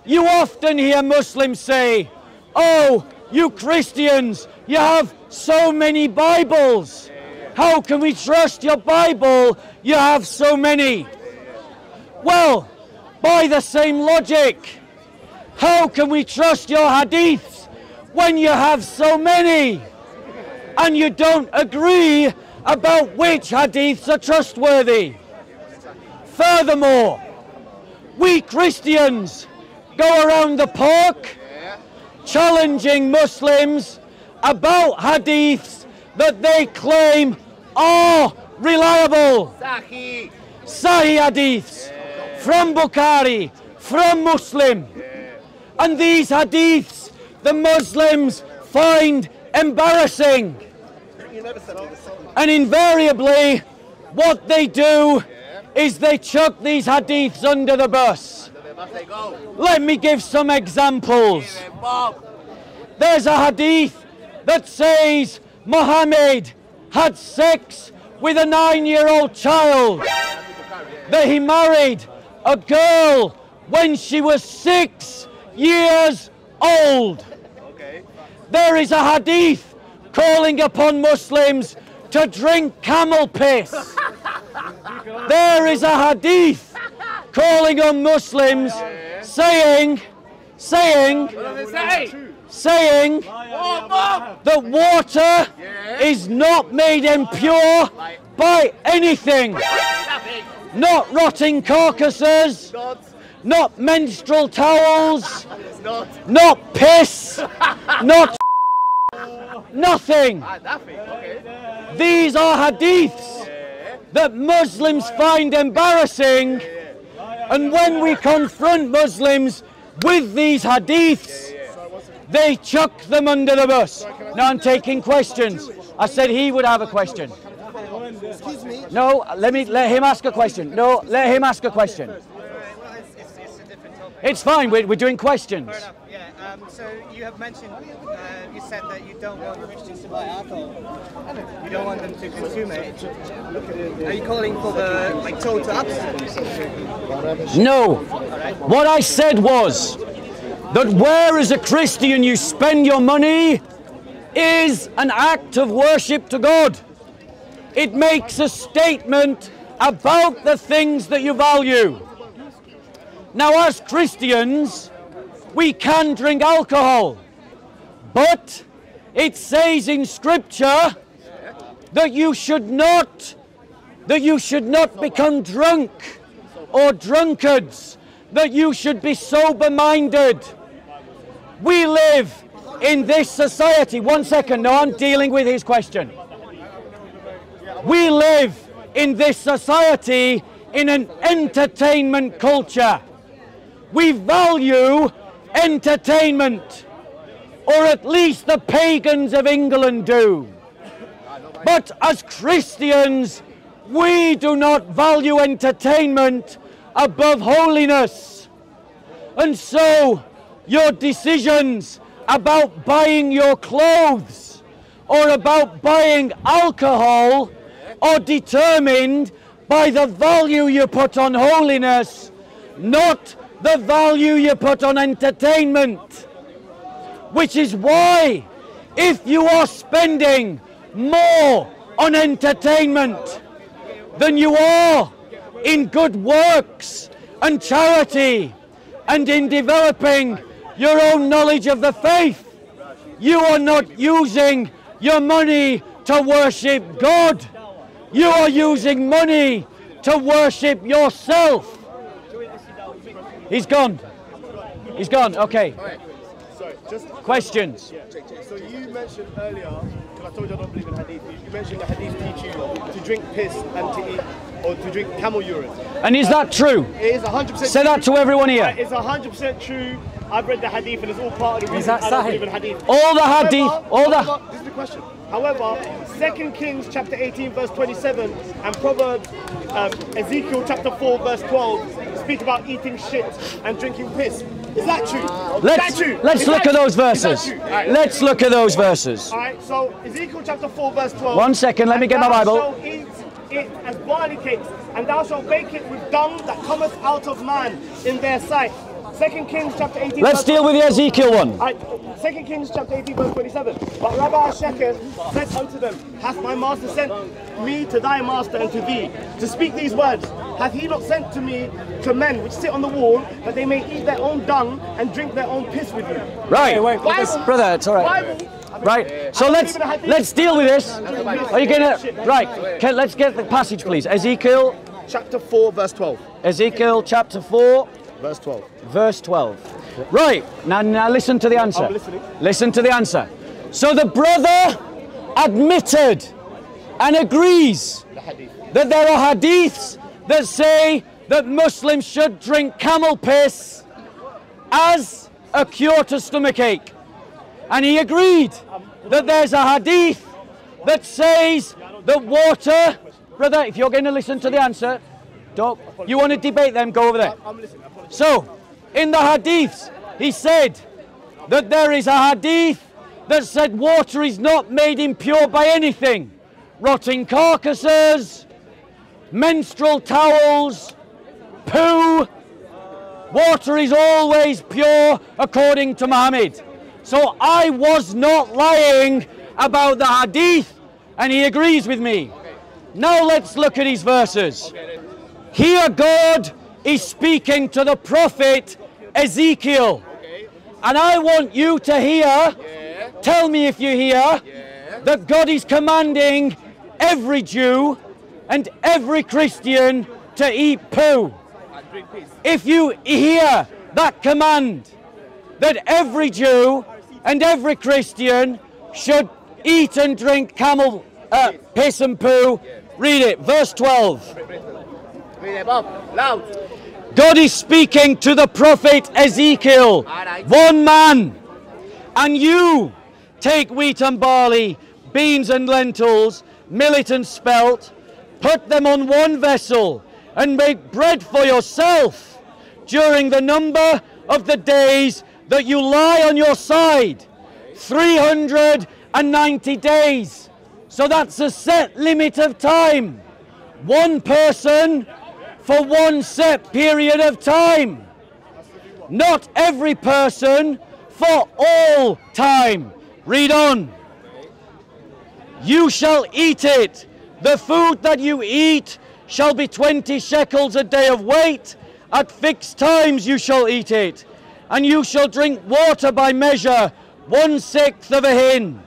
You often hear Muslims say, "Oh, you Christians, you have so many Bibles. How can we trust your Bible? You have so many." Well, by the same logic, how can we trust your hadiths when you have so many and you don't agree about which hadiths are trustworthy? Furthermore, we Christians go around the park challenging Muslims about hadiths that they claim are reliable. Sahih hadiths from Bukhari, from Muslim. And these hadiths the Muslims find embarrassing. And invariably, what they do is they chuck these hadiths under the bus. Let me give some examples. There's a hadith that says Muhammad had sex with a nine-year-old child, that he married a girl when she was six years old. There is a hadith calling upon Muslims to drink camel piss. There is a hadith calling on Muslims saying, saying, saying that water is not made impure by anything. Not rotting carcasses, not menstrual towels, not piss, not nothing. These are hadiths that Muslims find embarrassing, and when we confront Muslims with these hadiths, they chuck them under the bus. Now I'm taking questions. I said he would have a question. Excuse me? No, let me let him ask a question. No, let him ask a question. It's fine, we're, we're doing questions. Um, so you have mentioned, uh, you said that you don't want Christians to buy alcohol. You don't want them to consume it. Are you calling for the like total abstinence? No. What I said was that where as a Christian you spend your money is an act of worship to God. It makes a statement about the things that you value. Now as Christians, we can drink alcohol, but it says in Scripture that you should not, that you should not become drunk or drunkards, that you should be sober-minded. We live in this society. One second, no, I'm dealing with his question. We live in this society in an entertainment culture. We value entertainment, or at least the pagans of England do. But as Christians, we do not value entertainment above holiness. And so your decisions about buying your clothes or about buying alcohol are determined by the value you put on holiness, not the value you put on entertainment. Which is why, if you are spending more on entertainment than you are in good works and charity and in developing your own knowledge of the faith. You are not using your money to worship God. You are using money to worship yourself. He's gone. He's gone. Okay. Sorry, just questions. Yeah. So you mentioned earlier, because I told you I don't believe in hadith, you mentioned the hadith teach you to drink piss and to eat, or to drink camel urine. And is that true? It is one hundred percent true. Say that to everyone here. It's one hundred percent true. I've read the hadith and it's all part of the reason I don't believe in hadith. All the hadith. However, all the... However, this is the question. However, Second Kings chapter eighteen verse twenty-seven and Proverbs, um, Ezekiel chapter four verse twelve speak about eating shit and drinking piss. Is that true? Let's, is that true? Let's look at those verses. Right. Let's look at those verses. All right, so Ezekiel chapter four verse twelve. One second, let me get my Bible. It as barley cakes, and thou shalt bake it with dung that cometh out of man in their sight. Second Kings chapter eighteen. Let's deal with the Ezekiel one. Right. Second Kings chapter eighteen verse twenty-seven. But Rabbi Shechem said unto them, hath my master sent me to thy master and to thee to speak these words? Hath he not sent to me to men which sit on the wall that they may eat their own dung and drink their own piss with you? Right. Hey, wait, Bible, brother, it's all right. Bible, right, so let's let's deal with this. Are you gonna right? Okay, let's get the passage, please. Ezekiel chapter four verse twelve. Ezekiel chapter four verse twelve. Verse twelve. Right, now now listen to the answer. Listen to the answer. So the brother admitted and agrees that there are hadiths that say that Muslims should drink camel piss as a cure to stomachache. And he agreed that there's a hadith that says that water... Brother, if you're going to listen to the answer, don't, you want to debate them, go over there. So, in the hadiths, he said that there is a hadith that said water is not made impure by anything. Rotting carcasses, menstrual towels, poo. Water is always pure according to Muhammad. So I was not lying about the hadith, and he agrees with me. Now let's look at his verses. Here God is speaking to the prophet Ezekiel. And I want you to hear, tell me if you hear, that God is commanding every Jew and every Christian to eat poo. If you hear that command, that every Jew and every Christian should eat and drink camel uh, piss and poo. Read it, verse twelve. Read it up, loud. God is speaking to the prophet Ezekiel, one man, and you take wheat and barley, beans and lentils, millet and spelt, put them on one vessel and make bread for yourself during the number of the days that you lie on your side, three hundred ninety days. So that's a set limit of time. One person for one set period of time. Not every person for all time. Read on. You shall eat it. The food that you eat shall be twenty shekels a day of weight. At fixed times you shall eat it. And you shall drink water by measure, one-sixth of a hin.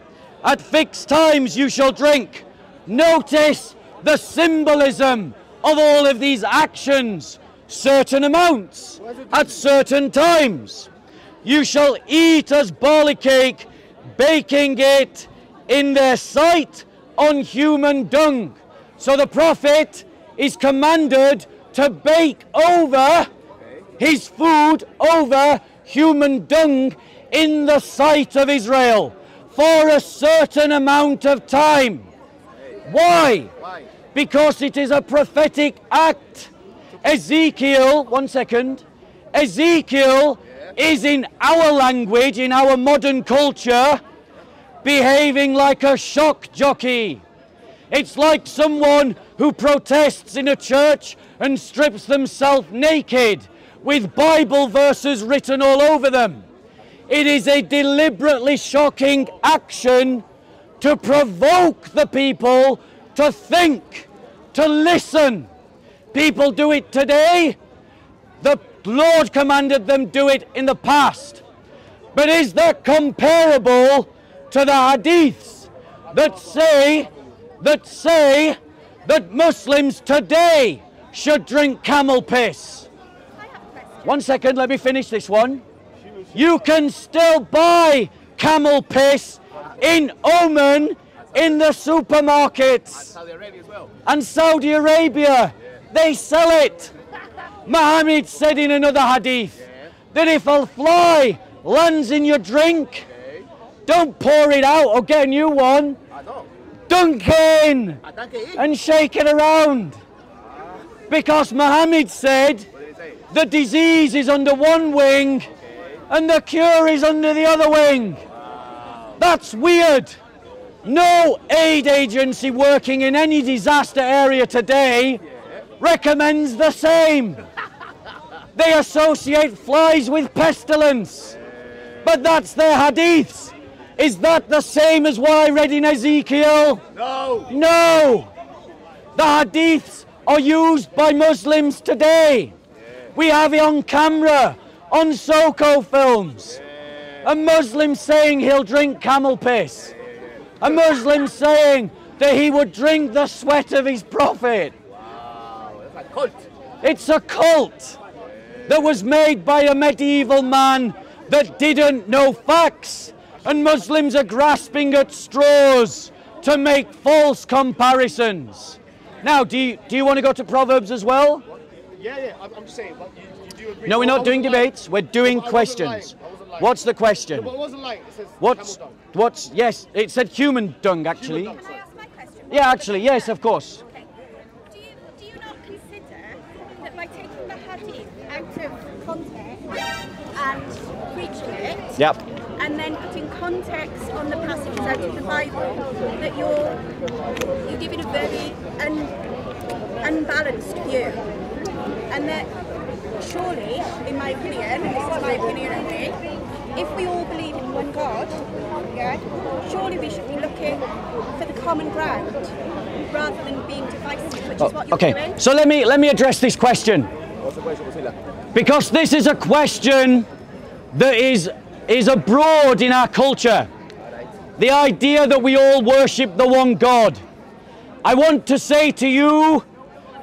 At fixed times you shall drink. Notice the symbolism of all of these actions. Certain amounts, at certain times. You shall eat as barley cake, baking it in their sight on human dung. So the prophet is commanded to bake over his food over human dung in the sight of Israel for a certain amount of time. Why? Because it is a prophetic act. Ezekiel, one second. Ezekiel is in our language, in our modern culture, behaving like a shock jockey. It's like someone who protests in a church and strips themselves naked with Bible verses written all over them. It is a deliberately shocking action to provoke the people to think to listen. People do it today. The Lord commanded them do it in the past. But is that comparable to the hadiths that say, that say that Muslims today should drink camel piss? One second, let me finish this one. You can still buy camel piss in Oman in the supermarkets. And Saudi Arabia, they sell it. Muhammad said in another hadith that if a fly lands in your drink, don't pour it out or get a new one. Dunk it in and shake it around. Because Muhammad said the disease is under one wing and the cure is under the other wing. That's weird. No aid agency working in any disaster area today recommends the same. They associate flies with pestilence. But that's their hadiths. Is that the same as what I read in Ezekiel? No. No. The hadiths are used by Muslims today. We have it on camera, on Soko films. A Muslim saying he'll drink camel piss. A Muslim saying that he would drink the sweat of his prophet. Wow, it's a cult. It's a cult that was made by a medieval man that didn't know facts. And Muslims are grasping at straws to make false comparisons. Now, do you, do you want to go to Proverbs as well? Yeah, yeah, I'm, I'm saying, but you, you do agree. No, we're not doing debates, we're doing questions. What's the question? No, it wasn't like it says what's, camel dung. What's, yes, it said human dung, actually. Human dung, can I ask my question? Yeah, actually, yes, of course. Okay. Do you, do you not consider that by taking the hadith out of context and preaching it, yep, and then putting context on the passages out of the Bible, that you're, you're giving a very un, unbalanced view? And that surely, in my opinion, and this is my opinion only, if we all believe in one God, yeah, surely we should be looking for the common ground rather than being divisive, which oh, is what you're okay. doing. So let me, let me address this question. Because this is a question that is, is abroad in our culture. The idea that we all worship the one God. I want to say to you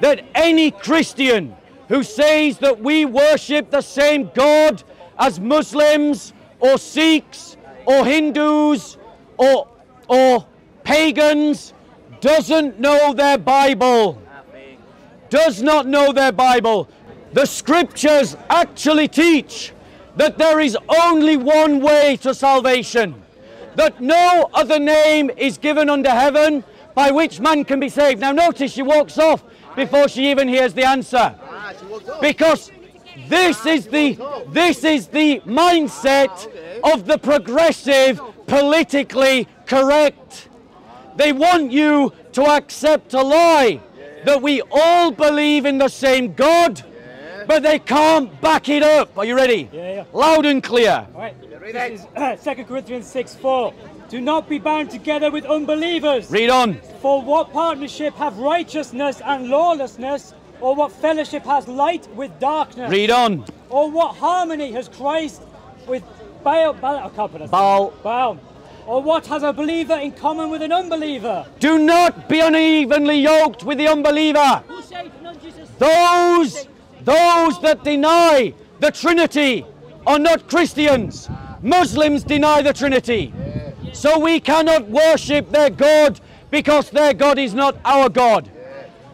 that any Christian who says that we worship the same God as Muslims or Sikhs or Hindus or, or pagans doesn't know their Bible. Does not know their Bible. The scriptures actually teach that there is only one way to salvation. That no other name is given under heaven by which man can be saved. Now notice she walks off before she even hears the answer. Because this is the, this is the mindset of the progressive, politically correct. They want you to accept a lie that we all believe in the same God, but they can't back it up. Are you ready? Yeah, yeah. Loud and clear. All right. This is uh, second Corinthians six four. Do not be bound together with unbelievers. Read on. For what partnership have righteousness and lawlessness? Or what fellowship has light with darkness? Read on. Or what harmony has Christ with Baal? Baal. Baal. Baal. Or what has a believer in common with an unbeliever? Do not be unevenly yoked with the unbeliever. Those, those that deny the Trinity are not Christians. Muslims deny the Trinity. So we cannot worship their God because their God is not our God.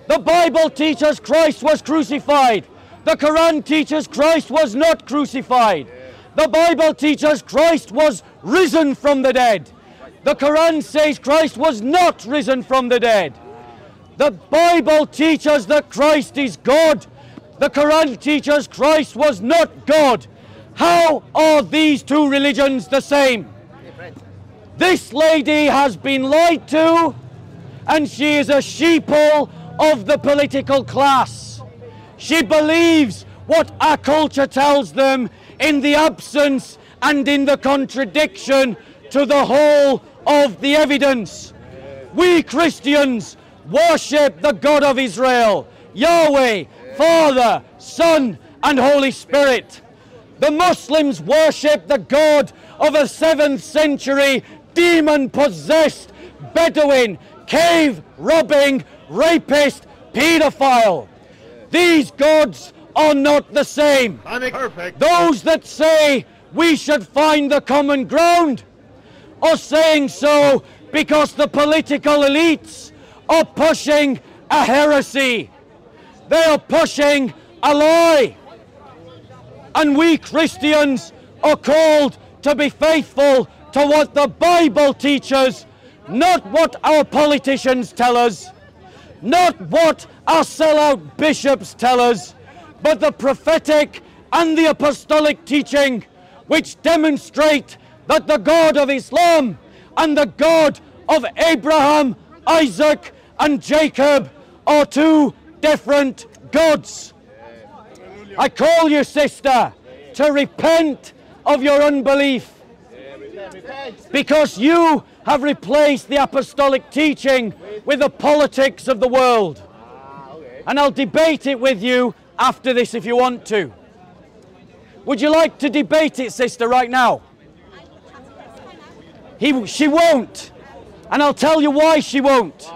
The Bible teaches Christ was crucified. The Quran teaches Christ was not crucified. The Bible teaches Christ was risen from the dead. The Quran says Christ was not risen from the dead. The Bible teaches that Christ is God. The Quran teaches Christ was not God. How are these two religions the same? This lady has been lied to, and she is a sheeple of the political class. She believes what our culture tells them in the absence and in the contradiction to the whole of the evidence. We Christians Worship the God of Israel, Yahweh, Father, Son, and Holy Spirit. The Muslims worship the God of a seventh century demon-possessed Bedouin, cave-robbing, rapist, pedophile. These gods are not the same. Perfect. Those that say we should find the common ground are saying so because the political elites are pushing a heresy. They are pushing a lie. And we Christians are called to be faithful to what the Bible teaches, not what our politicians tell us, not what our sellout bishops tell us, but the prophetic and the apostolic teaching, which demonstrate that the God of Islam and the God of Abraham, Isaac, and Jacob are two different gods. I call you, sister, to repent of your unbelief, because you have replaced the apostolic teaching with the politics of the world. And I'll debate it with you after this if you want to. Would you like to debate it, sister, right now? He, she won't. And I'll tell you why she won't.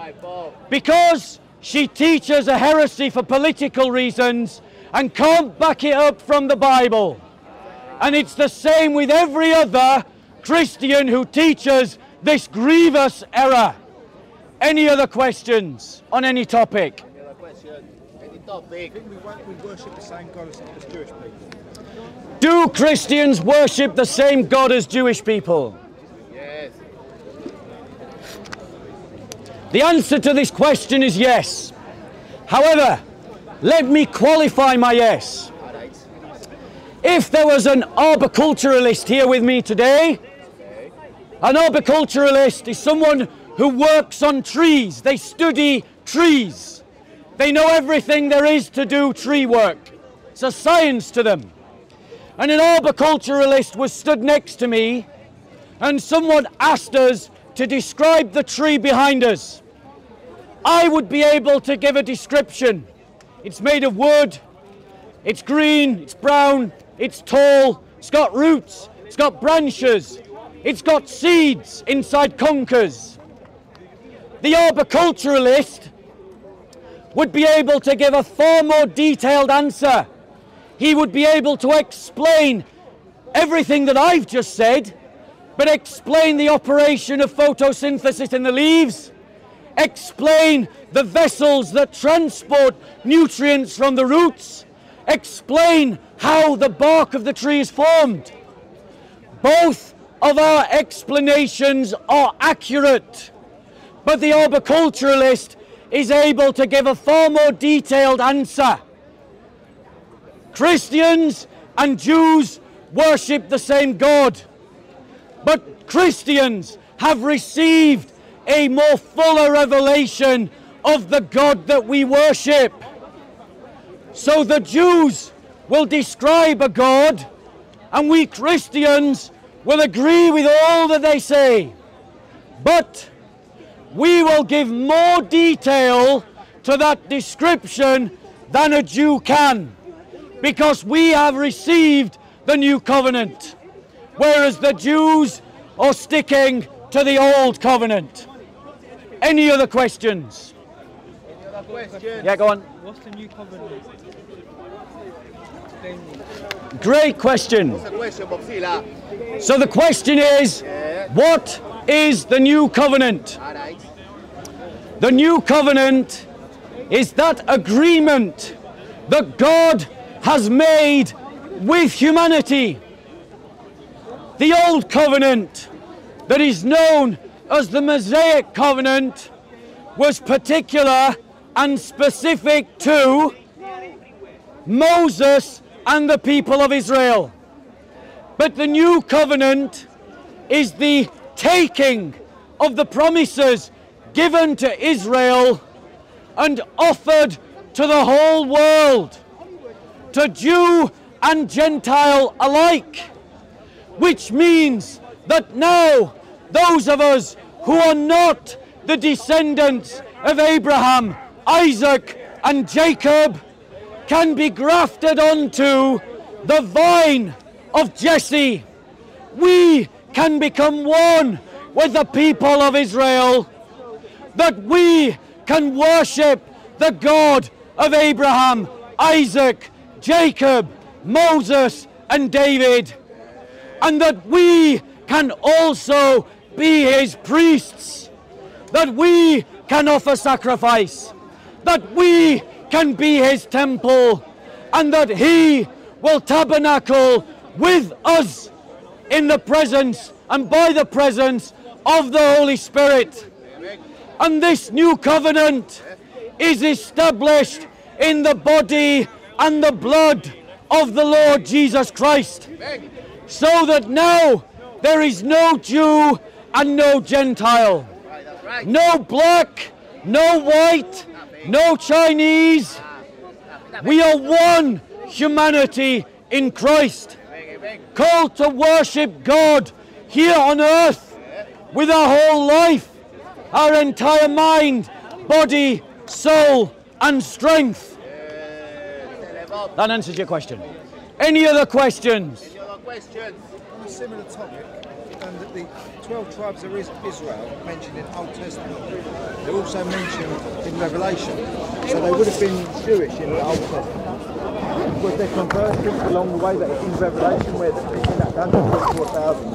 Because she teaches a heresy for political reasons and can't back it up from the Bible. And it's the same with every other Christian who teaches this grievous error. Any other questions on any topic? Any other question? Any topic? We worship the same God as Jewish people. Do Christians worship the same God as Jewish people? Yes. The answer to this question is yes. However, let me qualify my yes. If there was an arboriculturalist here with me today, an arboriculturalist is someone who works on trees. They study trees. They know everything there is to do tree work. It's a science to them. And an arboriculturalist was stood next to me, and someone asked us to describe the tree behind us. I would be able to give a description. It's made of wood, it's green, it's brown, it's tall, it's got roots, it's got branches, it's got seeds inside conkers. The arboriculturalist would be able to give a far more detailed answer. He would be able to explain everything that I've just said, but explain the operation of photosynthesis in the leaves, explain the vessels that transport nutrients from the roots, explain how the bark of the tree is formed. Both of our explanations are accurate, but the arboriculturalist is able to give a far more detailed answer. Christians and Jews worship the same God, but Christians have received a more fuller revelation of the God that we worship. So the Jews will describe a God, and we Christians will agree with all that they say, but we will give more detail to that description than a Jew can, because we have received the new covenant, whereas the Jews are sticking to the old covenant. Any other questions? Any other questions? Yeah, go on. What's the new covenant? Great question. So the question is, what is the new covenant? The new covenant is that agreement that God has made with humanity. The old covenant, that is known as the Mosaic covenant, was particular and specific to Moses and the people of Israel. But the new covenant is the taking of the promises given to Israel and offered to the whole world, to Jew and Gentile alike, which means that now those of us who are not the descendants of Abraham, Isaac and Jacob, can be grafted onto the vine of Jesse. We can become one with the people of Israel, that we can worship the God of Abraham, Isaac, Jacob, Moses and David, and that we can also be his priests, that we can offer sacrifice, that we can be his temple, and that he will tabernacle with us in the presence and by the presence of the Holy Spirit. And this new covenant is established in the body and the blood of the Lord Jesus Christ, so that now there is no Jew and no Gentile, no black, no white, no Chinese. We are one humanity in Christ, called to worship God here on earth with our whole life, our entire mind, body, soul and strength. That answers your question. Any other questions? Any other questions? On a similar topic, and that the twelve tribes of Israel mentioned in Old Testament, they're also mentioned in Revelation, so they would have been Jewish in the Old Testament. Was there conversion along the way that in Revelation, where in that one hundred twenty-four thousand?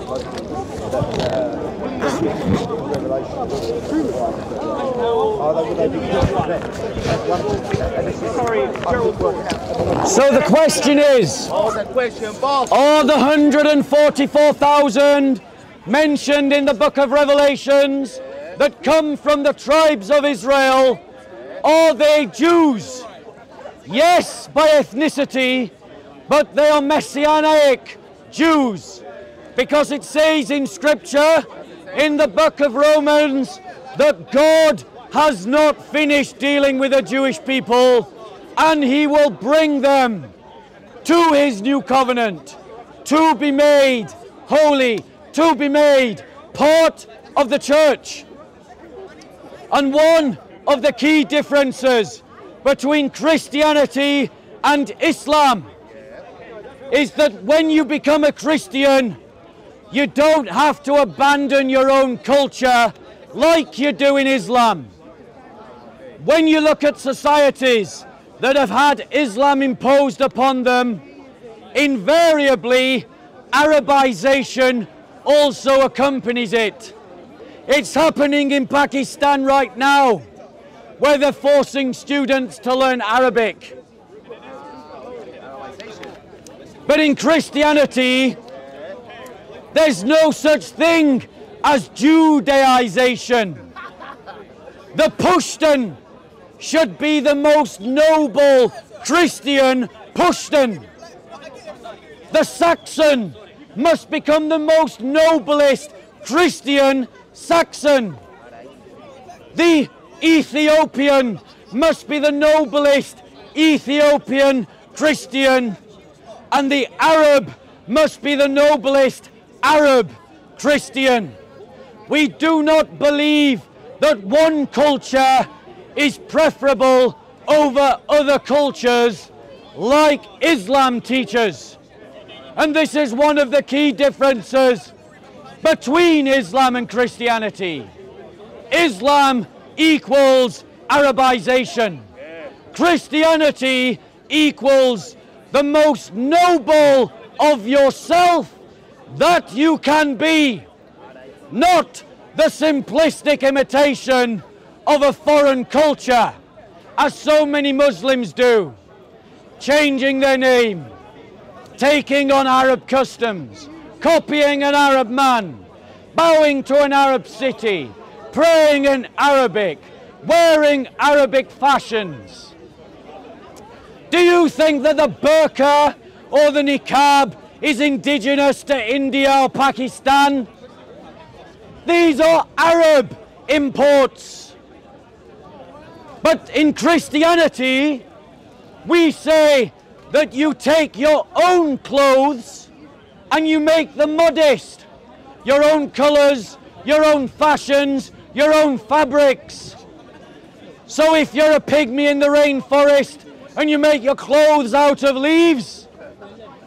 So the question is, are the one hundred forty-four thousand mentioned in the book of Revelations that come from the tribes of Israel, are they Jews? Yes, by ethnicity, but they are Messianic Jews, because it says in Scripture, in the book of Romans, that God has not finished dealing with the Jewish people, and he will bring them to his new covenant, to be made holy, to be made part of the church. And one of the key differences between Christianity and Islam is that when you become a Christian, you don't have to abandon your own culture like you do in Islam. When you look at societies that have had Islam imposed upon them, invariably Arabization also accompanies it. It's happening in Pakistan right now, where they're forcing students to learn Arabic. But in Christianity, there's no such thing as Judaization. The Pushtun should be the most noble Christian Pushtun. The Saxon must become the most noblest Christian Saxon. The Ethiopian must be the noblest Ethiopian Christian. And the Arab must be the noblest Arab Christian. We do not believe that one culture is preferable over other cultures like Islam teaches. And this is one of the key differences between Islam and Christianity. Islam equals Arabization. Christianity equals the most noble of yourself that you can be, not the simplistic imitation of a foreign culture, as so many Muslims do, changing their name, taking on Arab customs, copying an Arab man, bowing to an Arab city, praying in Arabic, wearing Arabic fashions. Do you think that the burqa or the niqab is indigenous to India or Pakistan? These are Arab imports. But in Christianity, we say that you take your own clothes and you make them modest. Your own colors, your own fashions, your own fabrics. So if you're a pygmy in the rainforest and you make your clothes out of leaves,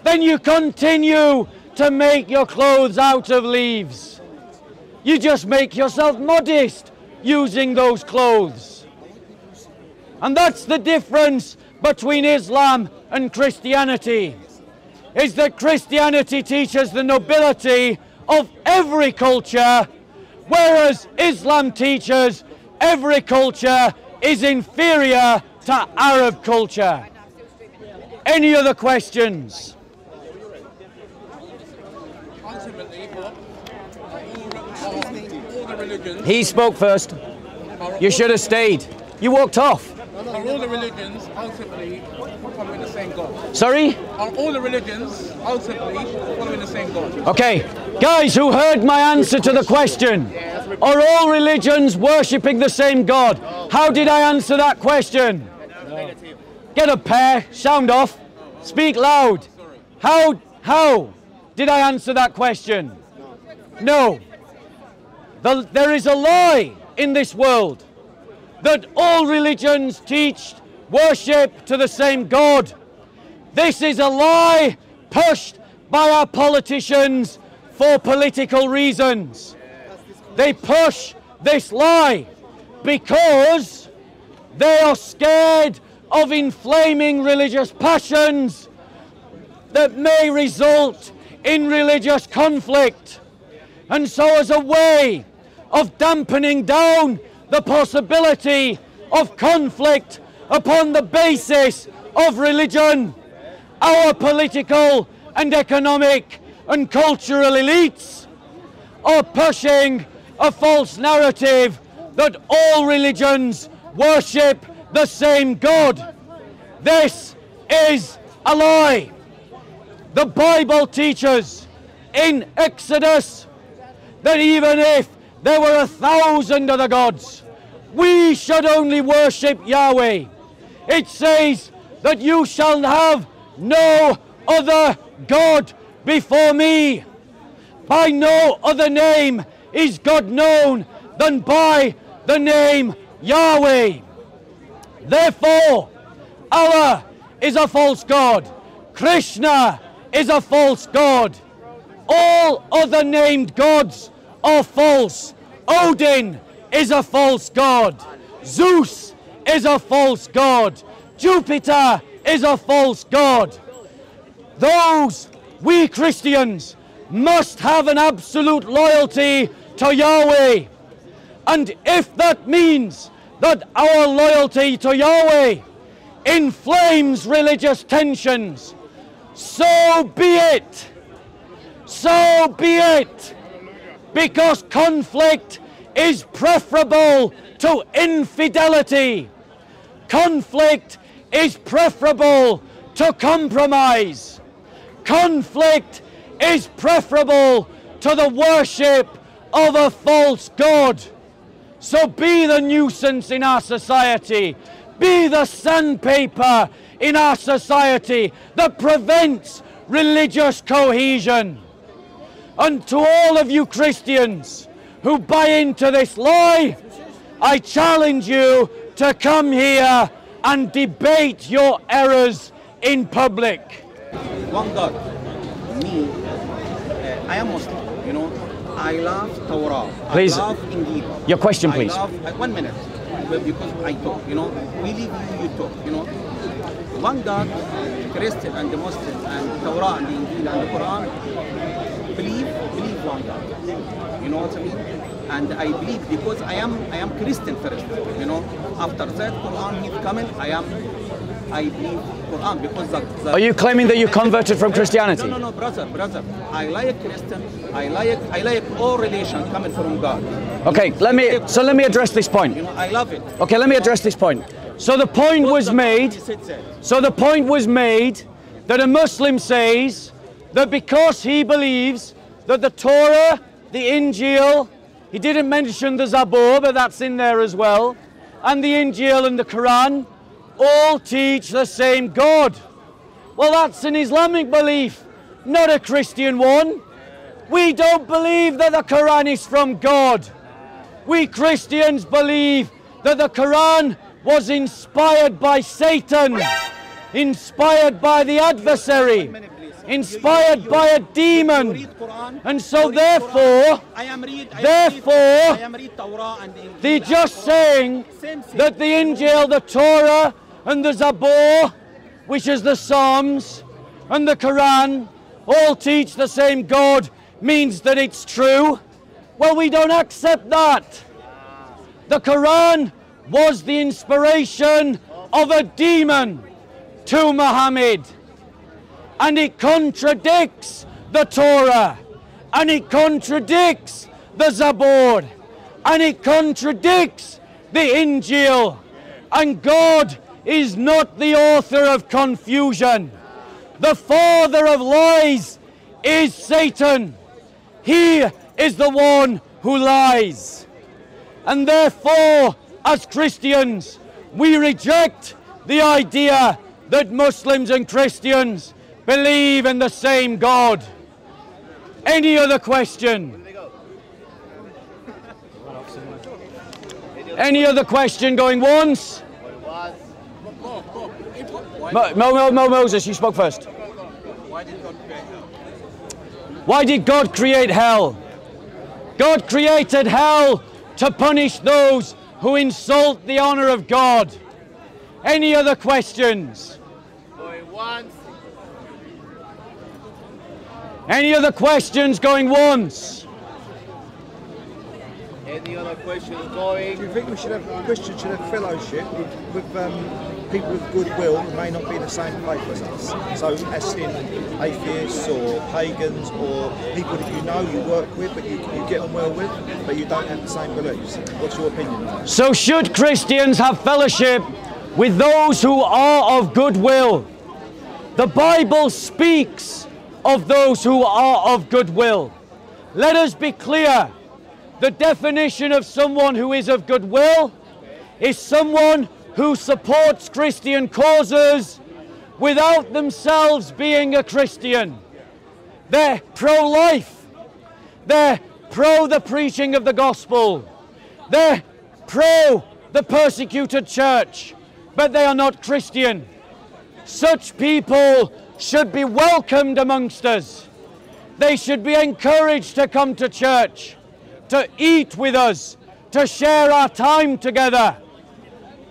then you continue to make your clothes out of leaves. You just make yourself modest using those clothes. And that's the difference between Islam and Christianity, is that Christianity teaches the nobility of every culture, whereas Islam teaches every culture is inferior to Arab culture. Any other questions? He spoke first. You should have stayed. You walked off. Are all the religions ultimately following the same God? Sorry? Are all the religions ultimately following the same God? Okay, guys who heard my answer to the question, are all religions worshipping the same God? How did I answer that question? Get a pair, sound off, speak loud. How, how did I answer that question? No. The, there is a lie in this world that all religions teach worship to the same God. This is a lie pushed by our politicians for political reasons. They push this lie because they are scared of inflaming religious passions that may result in religious conflict. And so as a way of dampening down the possibility of conflict upon the basis of religion, our political and economic and cultural elites are pushing a false narrative that all religions worship the same God. This is a lie. The Bible teaches in Exodus that even if there were a thousand other gods, we should only worship Yahweh. It says that you shall have no other God before me. By no other name is God known than by the name Yahweh. Therefore, Allah is a false God. Krishna is a false God. All other named gods are false. Odin is a false god. Zeus is a false god. Jupiter is a false god. Those, we Christians, must have an absolute loyalty to Yahweh. And if that means that our loyalty to Yahweh inflames religious tensions, so be it. So be it. Because conflict is preferable to infidelity. Conflict is preferable to compromise. Conflict is preferable to the worship of a false god. So be the nuisance in our society. Be the sandpaper in our society that prevents religious cohesion. And to all of you Christians who buy into this lie, I challenge you to come here and debate your errors in public. One God. Me, uh, I am Muslim, you know. I love Torah. Please, I love Injil. Your question, please. I love, uh, one minute, because I talk, you know. We leave you, you talk, you know. One God, Christian and the Muslim, and Torah and the Injil and the Quran. Believe, believe one God. You know what I mean? And I believe because I am, I am Christian first. You know, after that Quran is coming. I am, I believe Quran because the, the Are you claiming that you converted from Christianity? No, no, no, brother, brother. I like Christian. I like, I like all relation coming from God. Okay, let me. So let me address this point. You know, I love it. Okay, let me address this point. So the point was made. So the point was made that a Muslim says that because he believes that the Torah, the Injil, he didn't mention the Zabur, but that's in there as well, and the Injil and the Quran all teach the same God. Well, that's an Islamic belief, not a Christian one. We don't believe that the Quran is from God. We Christians believe that the Quran was inspired by Satan, inspired by the adversary, inspired by a demon. And so therefore, therefore, they're just saying that the Injil, the Torah, and the Zabur, which is the Psalms, and the Quran, all teach the same God, means that it's true. Well, we don't accept that. The Quran was the inspiration of a demon to Muhammad. And it contradicts the Torah. And it contradicts the Zabur. And it contradicts the Injil. And God is not the author of confusion. The father of lies is Satan. He is the one who lies. And therefore, as Christians, we reject the idea that Muslims and Christians believe in the same God. Any other question? Any other question going once? Mo, Mo, Mo, Moses, you spoke first. Why did God create hell? Why did God create hell? God created hell to punish those who insult the honor of God. Any other questions? Going once. Any other questions going once? Any other questions going? Do you think we should have Christians should have fellowship with um, people with goodwill who may not be in the same place as us? So as in atheists or pagans or people that you know you work with but you, you get on well with but you don't have the same beliefs. What's your opinion on that? So should Christians have fellowship with those who are of goodwill? The Bible speaks of those who are of goodwill. Let us be clear. The definition of someone who is of goodwill is someone who supports Christian causes without themselves being a Christian. They're pro-life. They're pro the preaching of the gospel. They're pro the persecuted church, but they are not Christian. Such people should be welcomed amongst us. They should be encouraged to come to church, to eat with us, to share our time together.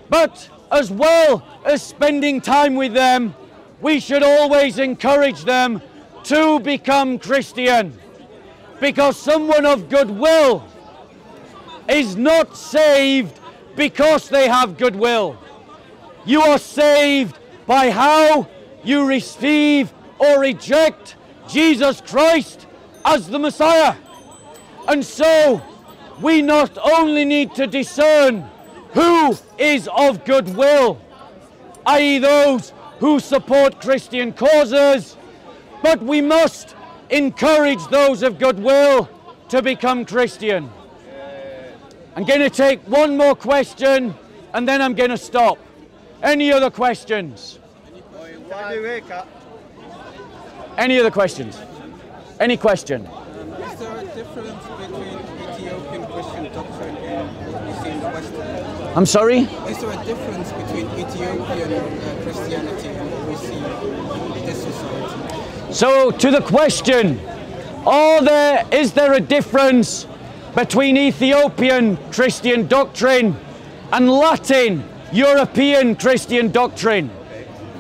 But as well as spending time with them, we should always encourage them to become Christian. Because someone of goodwill is not saved because they have goodwill. You are saved by how you receive or reject Jesus Christ as the Messiah. And so, we not only need to discern who is of goodwill, that is those who support Christian causes, but we must encourage those of goodwill to become Christian. I'm going to take one more question and then I'm going to stop. Any other questions? Any other questions? Any question? Is there a difference between Ethiopian Christian doctrine and what we see in the West? I'm sorry? Is there a difference between Ethiopian uh, Christianity and what we see in this society? So, to the question, are there, is there a difference between Ethiopian Christian doctrine and Latin European Christian doctrine?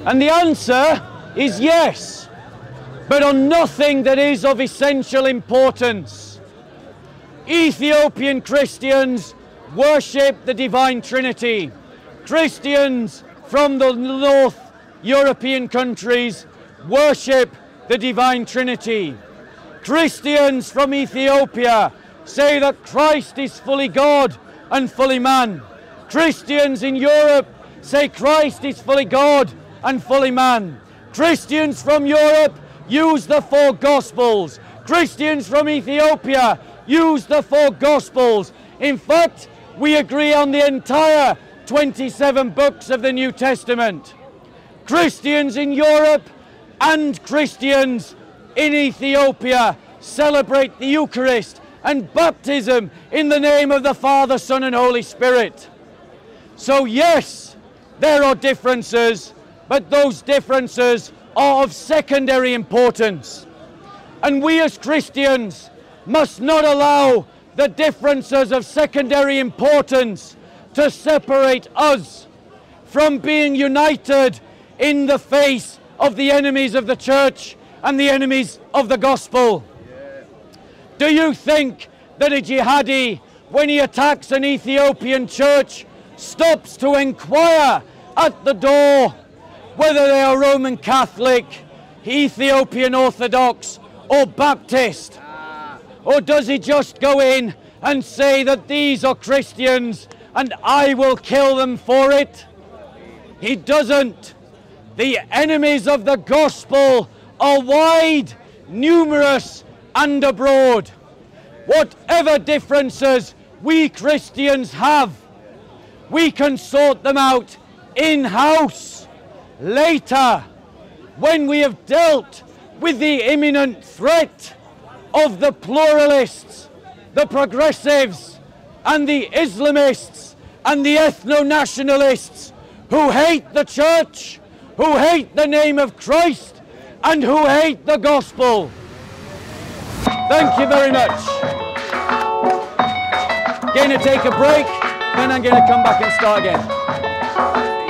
And the answer is yes, but on nothing that is of essential importance. Ethiopian Christians worship the Divine Trinity. Christians from the North European countries worship the Divine Trinity. Christians from Ethiopia say that Christ is fully God and fully man. Christians in Europe say Christ is fully God and fully man. Christians from Europe use the four Gospels. Christians from Ethiopia use the four Gospels. In fact, we agree on the entire twenty-seven books of the New Testament. Christians in Europe and Christians in Ethiopia celebrate the Eucharist and baptism in the name of the Father, Son and Holy Spirit. So yes, there are differences, but those differences are of secondary importance. And we as Christians must not allow the differences of secondary importance to separate us from being united in the face of the enemies of the church and the enemies of the gospel. Yeah. Do you think that a jihadi, when he attacks an Ethiopian church, stops to inquire at the door whether they are Roman Catholic, Ethiopian Orthodox or Baptist? Ah. Or does he just go in and say that these are Christians and I will kill them for it? He doesn't. The enemies of the gospel are wide, numerous and abroad. Whatever differences we Christians have, we can sort them out in-house later, when we have dealt with the imminent threat of the pluralists, the progressives and the Islamists and the ethno-nationalists who hate the church, who hate the name of Christ, and who hate the gospel. Thank you very much. I'm going to take a break, then I'm going to come back and start again.